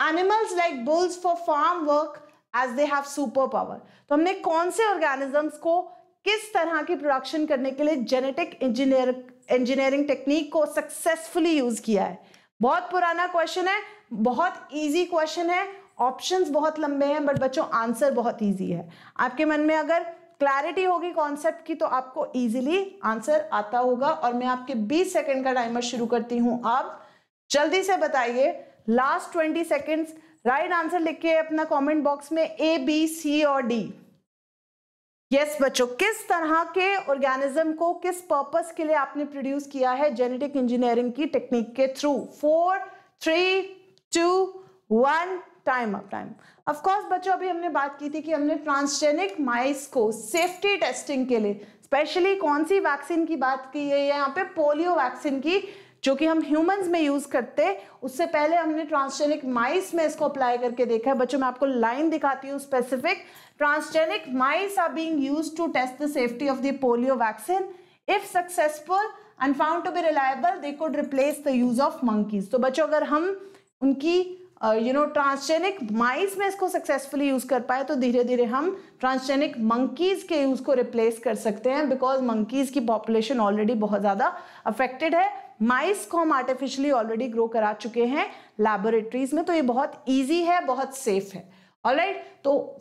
Animals like bulls for farm work as they have super power. तो हमने कौन से organisms को किस तरह की production करने के लिए जेनेटिक इंजीनियर इंजीनियरिंग टेक्निक को सक्सेसफुली यूज किया है. बहुत पुराना क्वेश्चन है, बहुत इजी क्वेश्चन है, ऑप्शंस बहुत लंबे हैं, बट बच्चों आंसर बहुत इजी है. आपके मन में अगर क्लैरिटी होगी कॉन्सेप्ट की तो आपको इजीली आंसर आता होगा. और मैं आपके बीस सेकंड का टाइमर शुरू करती हूँ. आप जल्दी से बताइए, last twenty seconds. Right answer लिख के अपना कमेंट बॉक्स में ए, बी, सी और डी. यस yes, बच्चों, किस तरह के ऑर्गेनिज्म को किस पर्पस के लिए आपने प्रोड्यूस किया है जेनेटिक इंजीनियरिंग की टेक्निक के through. Four three two one time up time. Of course बच्चों, अभी हमने बात की थी कि हमने ट्रांसजेनिक माइस को सेफ्टी टेस्टिंग के लिए स्पेशली कौन सी वैक्सीन की बात की है. यहाँ पे पोलियो वैक्सीन की, जो कि हम ह्यूमंस में यूज करते. उससे पहले हमने ट्रांसजेनिक माइस में इसको अप्लाई करके देखा है. बच्चों मैं आपको लाइन दिखाती हूँ specific. Transgenic mice are being used to test the safety of the polio vaccine. If successful and found to be reliable they could replace the use of monkeys. तो बच्चों अगर हम उनकी यू नो ट्रांसजेनिक माइस में इसको successfully use कर पाए तो धीरे धीरे हम ट्रांसजेनिक मंकीज के यूज को रिप्लेस कर सकते हैं, बिकॉज मंकीज की पॉपुलेशन ऑलरेडी बहुत ज्यादा अफेक्टेड है. माइस को हम आर्टिफिशियली ऑलरेडी ग्रो करा चुके हैं लैबोरेटरीज में, तो ये बहुत ईजी है, बहुत सेफ है. ऑलराइट, तो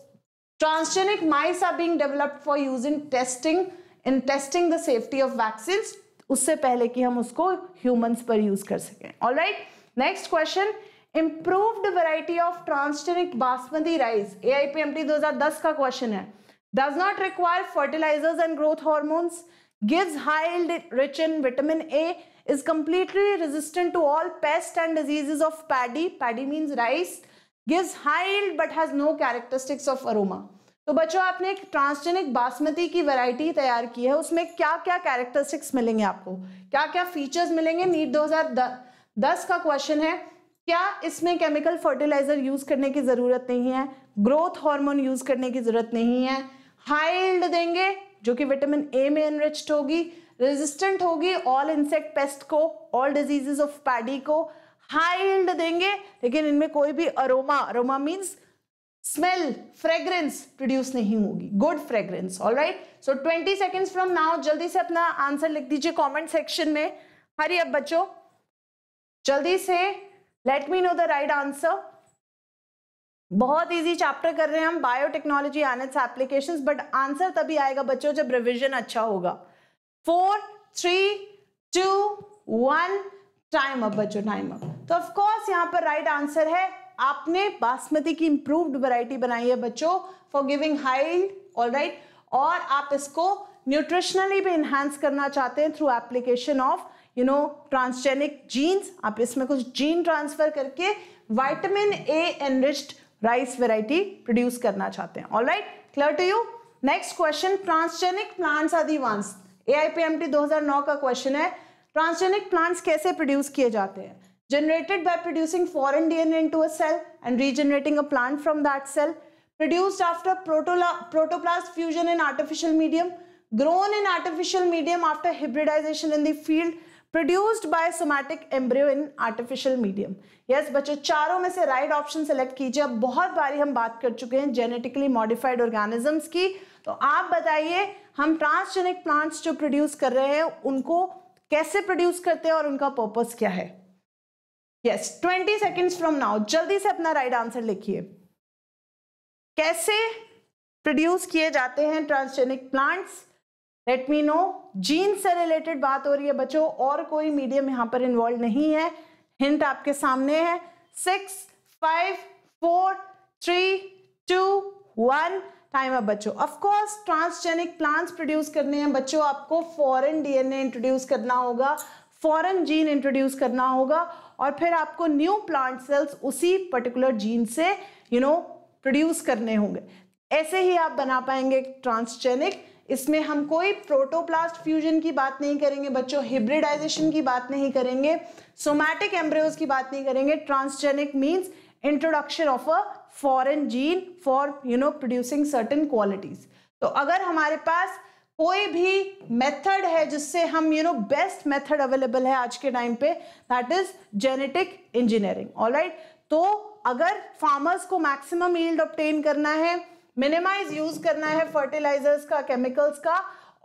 transgenic mice are being developed for use in testing in testing the safety of vaccines, उससे पहले कि हम उसको ह्यूमंस पर यूज कर सकें. Alright, next question, improved variety of transgenic basmati rice. A I P M T दो हज़ार दस का क्वेश्चन है. Does not require fertilizers and growth hormones, gives high yield, rich in vitamin A, is completely resistant to all pests and diseases of paddy. Paddy means rice. Gives high yield but has no characteristics of aroma. तो बच्चों आपने एक transgenic basmati की variety तैयार की है. उसमें क्या क्या कैरेक्टरिस्टिक्स मिलेंगे आपको, क्या क्या फीचर्स मिलेंगे. नीट दो हज़ार दस का क्वेश्चन है. क्या इसमें केमिकल फर्टिलाइजर यूज करने की जरूरत नहीं है, ग्रोथ हार्मोन यूज करने की जरूरत नहीं है, हाई यील्ड देंगे जो कि विटामिन ए में एनरिच्ड होगी, रेजिस्टेंट होगी ऑल इंसेक्ट पेस्ट को, ऑल डिजीजेस ऑफ पैडी को, हाई यील्ड देंगे, लेकिन इनमें कोई भी aroma, aroma means smell, fragrance produce नहीं होगी, good fragrance. Alright, so twenty seconds from now जल्दी से अपना आंसर लिख दीजिए कमेंट सेक्शन में. हरी अब बच्चों, जल्दी से let me know the right answer. बहुत इजी चैप्टर कर रहे हैं हम, biotechnology and its applications, but answer तभी आएगा बच्चों जब रिविजन अच्छा होगा. Four three two one time up बच्चों, टाइम अप. तो ऑफ कोर्स यहाँ पर राइट आंसर है, आपने बासमती की इंप्रूव्ड वैरायटी बनाई है बच्चों फॉर गिविंग हाई. ऑलराइट, और आप इसको न्यूट्रिशनली भी इन्हांस करना चाहते हैं through application of you know transgenic genes. आप इसमें कुछ जीन ट्रांसफर करके vitamin A enriched rice variety produce करना चाहते हैं. Alright, clear to you. Next question, transgenic plants are the ones. A I P M T दो हज़ार नौ का क्वेश्चन है. ट्रांसजेनिक प्लांट्स कैसे प्रोड्यूस किए जाते हैं. Generated by producing foreign D N A into a cell and regenerating a plant from that cell. Produced after protoplast fusion in artificial medium. Grown in artificial medium after hybridisation in the field. Produced by somatic embryo in artificial medium. Yes बच्चों, चारों में से right option select कीजिए. अब बहुत बारी हम बात कर चुके हैं जेनेटिकली मॉडिफाइड ऑर्गेनिजम्स की, तो आप बताइए हम ट्रांसजेनिक प्लांट्स जो प्रोड्यूस कर रहे हैं उनको कैसे प्रोड्यूस करते हैं और उनका पर्पस क्या है. Yes, twenty seconds from now जल्दी से अपना राइट आंसर लिखिए. कैसे प्रोड्यूस किए जाते हैं transgenic plants, let me know. Gene से रिलेटेड बात हो रही है बच्चों, और कोई मीडियम यहाँ पर इन्वॉल्व नहीं है. हिंट आपके सामने है. Six five four three two one. Time है बच्चों। Of course transgenic plants produce करने हैं बच्चों, आपको फॉरेन डीएनए इंट्रोड्यूस करना होगा, फॉरेन जीन इंट्रोड्यूस करना होगा और फिर आपको न्यू प्लांट सेल्स उसी पर्टिकुलर जीन से यू नो प्रोड्यूस करने होंगे। ऐसे ही आप बना पाएंगे ट्रांसजेनिक। इसमें हम कोई प्रोटोप्लास्ट फ्यूजन की बात नहीं करेंगे बच्चों, हिब्रिडाइजेशन की बात नहीं करेंगे, सोमैटिक एम्ब्रियोज की बात नहीं करेंगे। Transgenic means introduction of a foreign gene for you know producing certain qualities. तो अगर हमारे पास कोई भी मेथड है जिससे हम you know best method available है आज के टाइम पे, that is genetic engineering. Alright, तो अगर फार्मर्स को मैक्सिमम यील्ड ऑब्टेन करना है, मिनिमाइज यूज करना है फर्टिलाइजर्स का, केमिकल्स का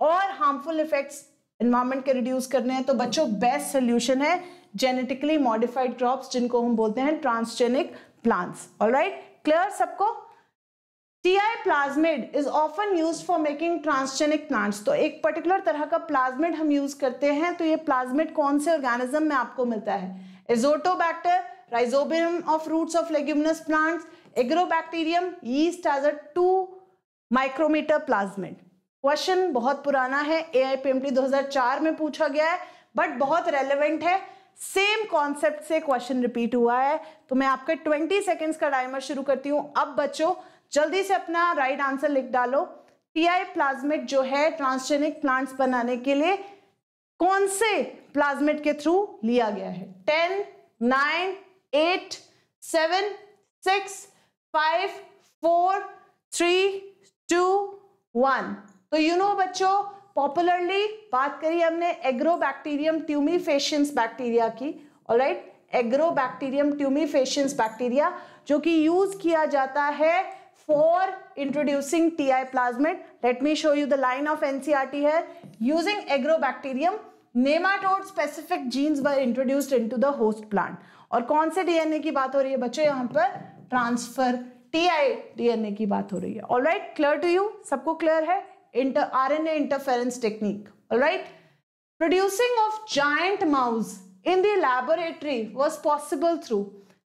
और हार्मफुल इफेक्ट्स एनवायरमेंट के रिड्यूस करने हैं, तो बच्चों बेस्ट सोल्यूशन है जेनेटिकली मॉडिफाइड क्रॉप्स, जिनको हम बोलते हैं ट्रांसजेनिक प्लांट्स। ऑलराइट, क्लियर सबको? Ti plasmid is often used for making transgenic plants. तो एक पर्टिकुलर तरह का प्लाज्मिड हम यूज करते हैं, तो ये प्लाज्मिड कौन से ऑर्गेनिज्म में आपको मिलता है? Azotobacter, Rhizobium of roots of leguminous plants, Agrobacterium, yeast as a two micrometre plasmid. Question बहुत पुराना है, एआईपीएमटी दो हज़ार चार में पूछा गया है बट बहुत रेलेवेंट है। सेम कॉन्सेप्ट से क्वेश्चन रिपीट हुआ है। तो मैं आपके बीस सेकंड्स का टाइमर शुरू करती हूँ। अब बच्चों जल्दी से अपना राइट आंसर लिख डालो। टीआई प्लाज्मिड जो है ट्रांसजेनिक प्लांट्स बनाने के लिए कौन से प्लाज्मिड के थ्रू लिया गया है? Ten nine eight seven six five four three two one. तो यू नो बच्चों पॉपुलरली बात करी हमने एग्रोबैक्टीरियम ट्यूमीफेशियंस बैक्टीरिया की। ऑलराइट, एग्रोबैक्टीरियम ट्यूमीफेशियंस बैक्टीरिया जो कि यूज किया जाता है for introducing Ti plasmid. Let me show you the line of NCERT है। Using Agrobacterium nematode specific genes were introduced into the host plant. और कौन से डीएनए की बात हो रही है बच्चों? यहाँ पर ट्रांसफर टीआई डीएनए की बात हो रही है। Alright, clear to you? सबको क्लियर है? Inter RNA interference technique. Alright, producing of giant mouse in the laboratory was possible through.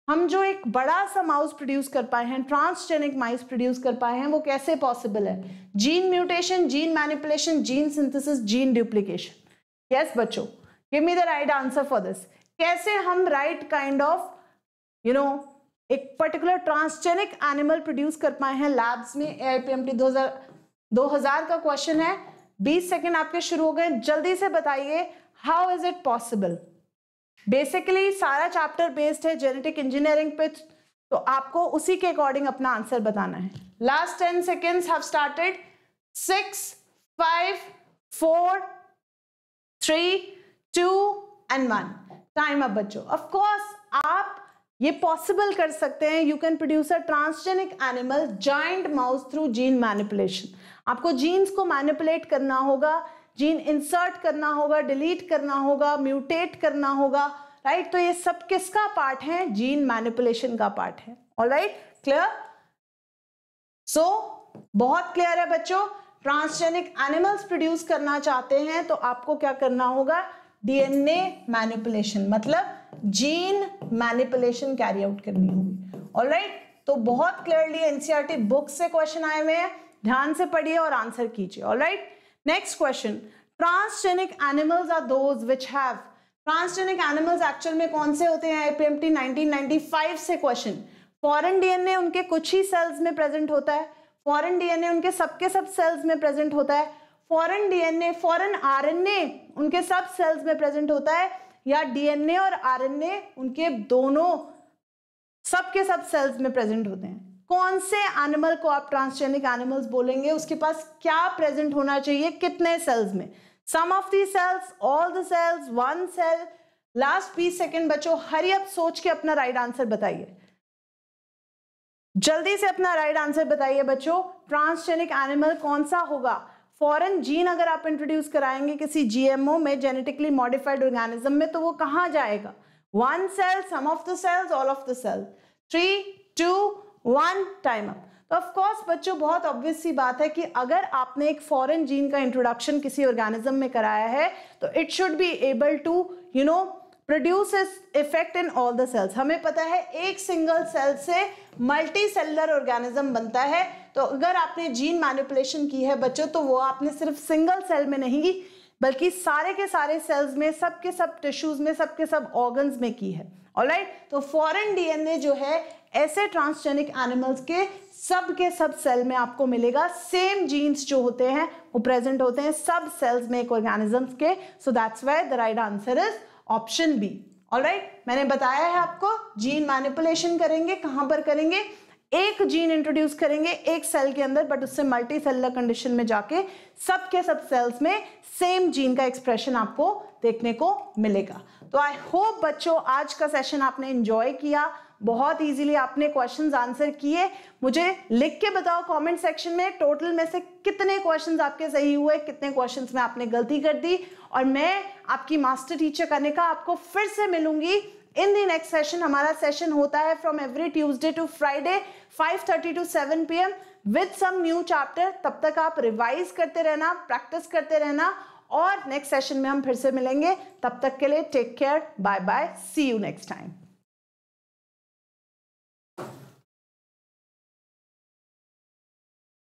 हम जो एक बड़ा सा माउस प्रोड्यूस कर पाए हैं, ट्रांसजेनिक माइस प्रोड्यूस कर पाए हैं, वो कैसे पॉसिबल है? Gene mutation, gene manipulation, gene synthesis, gene duplication. Yes बच्चों, give me the right answer for this. कैसे हम right kind of you know एक पर्टिकुलर ट्रांसजेनिक एनिमल प्रोड्यूस कर पाए हैं लैब्स में? एआईपीएमटी दो हज़ार का क्वेश्चन है। बीस सेकंड आपके शुरू हो गए, जल्दी से बताइए how is it possible. Basically सारा चैप्टर बेस्ड है जेनेटिक इंजीनियरिंग पे, तो आपको उसी के अकॉर्डिंग अपना आंसर बताना है। Last ten seconds have started. Six five four three two and one. Time up बच्चों। ऑफ कोर्स आप ये पॉसिबल कर सकते हैं। You can produce a transgenic animal giant mouse through gene manipulation. आपको जीन्स को मैनिपुलेट करना होगा, जीन इंसर्ट करना होगा, डिलीट करना होगा, म्यूटेट करना होगा। Right right? तो ये सब किसका पार्ट है? जीन मैनिपुलेशन का पार्ट है। Alright, clear? सो बहुत क्लियर है बच्चों। ट्रांसजेनिक एनिमल्स प्रोड्यूस करना चाहते हैं तो आपको क्या करना होगा? डीएनए मैनिपुलेशन, मतलब जीन मैनिपुलेशन कैरी आउट करनी होगी। ऑलराइट, तो बहुत क्लियरली एनसीईआरटी बुक से क्वेश्चन आए हुए हैं, ध्यान से पढ़िए और आंसर कीजिए। Alright, next question. Transgenic animals are those which have. Transgenic animals actual में कौन से होते हैं? आईपीएमटी नाइनटीन नाइंटी फाइव से क्वेश्चन। फॉरेन डीएनए उनके कुछ ही सेल्स में प्रेजेंट होता है, फॉरेन डीएनए उनके सबके सब सेल्स में प्रेजेंट होता है, फॉरेन डीएनए फॉरेन आरएनए उनके सब सेल्स में प्रेजेंट होता है, या डीएनए और आरएनए उनके दोनों सबके सब सेल्स में प्रेजेंट होते हैं। कौन से एनिमल को आप ट्रांसजेनिक एनिमल्स बोलेंगे? उसके पास क्या प्रेजेंट होना चाहिए, कितने सेल्स में? Some of the cells, all the cells, one cell. Last बीस सेकंड बच्चों, हरी अब सोच के अपना राइट आंसर बताइए। जल्दी से अपना राइट आंसर बताइए बच्चों। ट्रांसजेनिक एनिमल कौन सा होगा? फॉरेन जीन अगर आप इंट्रोड्यूस कराएंगे किसी जीएमओ में, जेनेटिकली मॉडिफाइड ऑर्गेनिज्म में, तो वो कहाँ जाएगा? One cell, some of the cells, all of the cell. Three two one, time up. तो ऑफ कोर्स बच्चों बहुत ऑब्वियस सी बात है कि अगर आपने एक फॉरेन जीन का इंट्रोडक्शन किसी ऑर्गेनिज्म में कराया है तो it should be able to you know produces effect in all the cells. हमें पता है एक सिंगल सेल से मल्टी सेलुलर ऑर्गेनिज्म बनता है, तो अगर आपने जीन मैनिपुलेशन की है बच्चों, तो वो आपने सिर्फ सिंगल सेल में नहीं की बल्कि सारे के सारे सेल्स में, सब के सब टिश्यूज में, सब के सब ऑर्गन्स में की है. ऑलराइट, तो फॉरेन डीएनए जो है ऐसे ट्रांसजेनिक एनिमल्स के सब के सब सेल में आपको मिलेगा. सेम जीन्स जो होते हैं वो प्रेजेंट होते हैं सब सेल्स में एक ऑर्गेनिजम्स के. So that's why the right answer is option B. Alright, मैंने बताया है आपको जीन मैनिपुलेशन करेंगे, कहां पर करेंगे, एक जीन इंट्रोड्यूस करेंगे एक सेल के अंदर, बट उससे मल्टी सेलुलर कंडीशन में जाके सब के सब सेल्स में सेम जीन का एक्सप्रेशन आपको देखने को मिलेगा. तो आई होप बच्चों आज का सेशन आपने एंजॉय किया, बहुत इजीली आपने क्वेश्चंस आंसर किए. मुझे लिख के बताओ कमेंट सेक्शन में टोटल में से कितने क्वेश्चंस आपके सही हुए, कितने क्वेश्चंस में आपने गलती कर दी. और मैं आपकी मास्टर टीचर कनिका आपको फिर से मिलूंगी इन दी नेक्स्ट सेशन. हमारा सेशन होता है from every Tuesday to Friday five thirty to seven P M with some new chapter. तब तक आप रिवाइज करते रहना, प्रैक्टिस करते रहना, और नेक्स्ट सेशन में हम फिर से मिलेंगे. तब तक के लिए take care, bye bye, see you next time.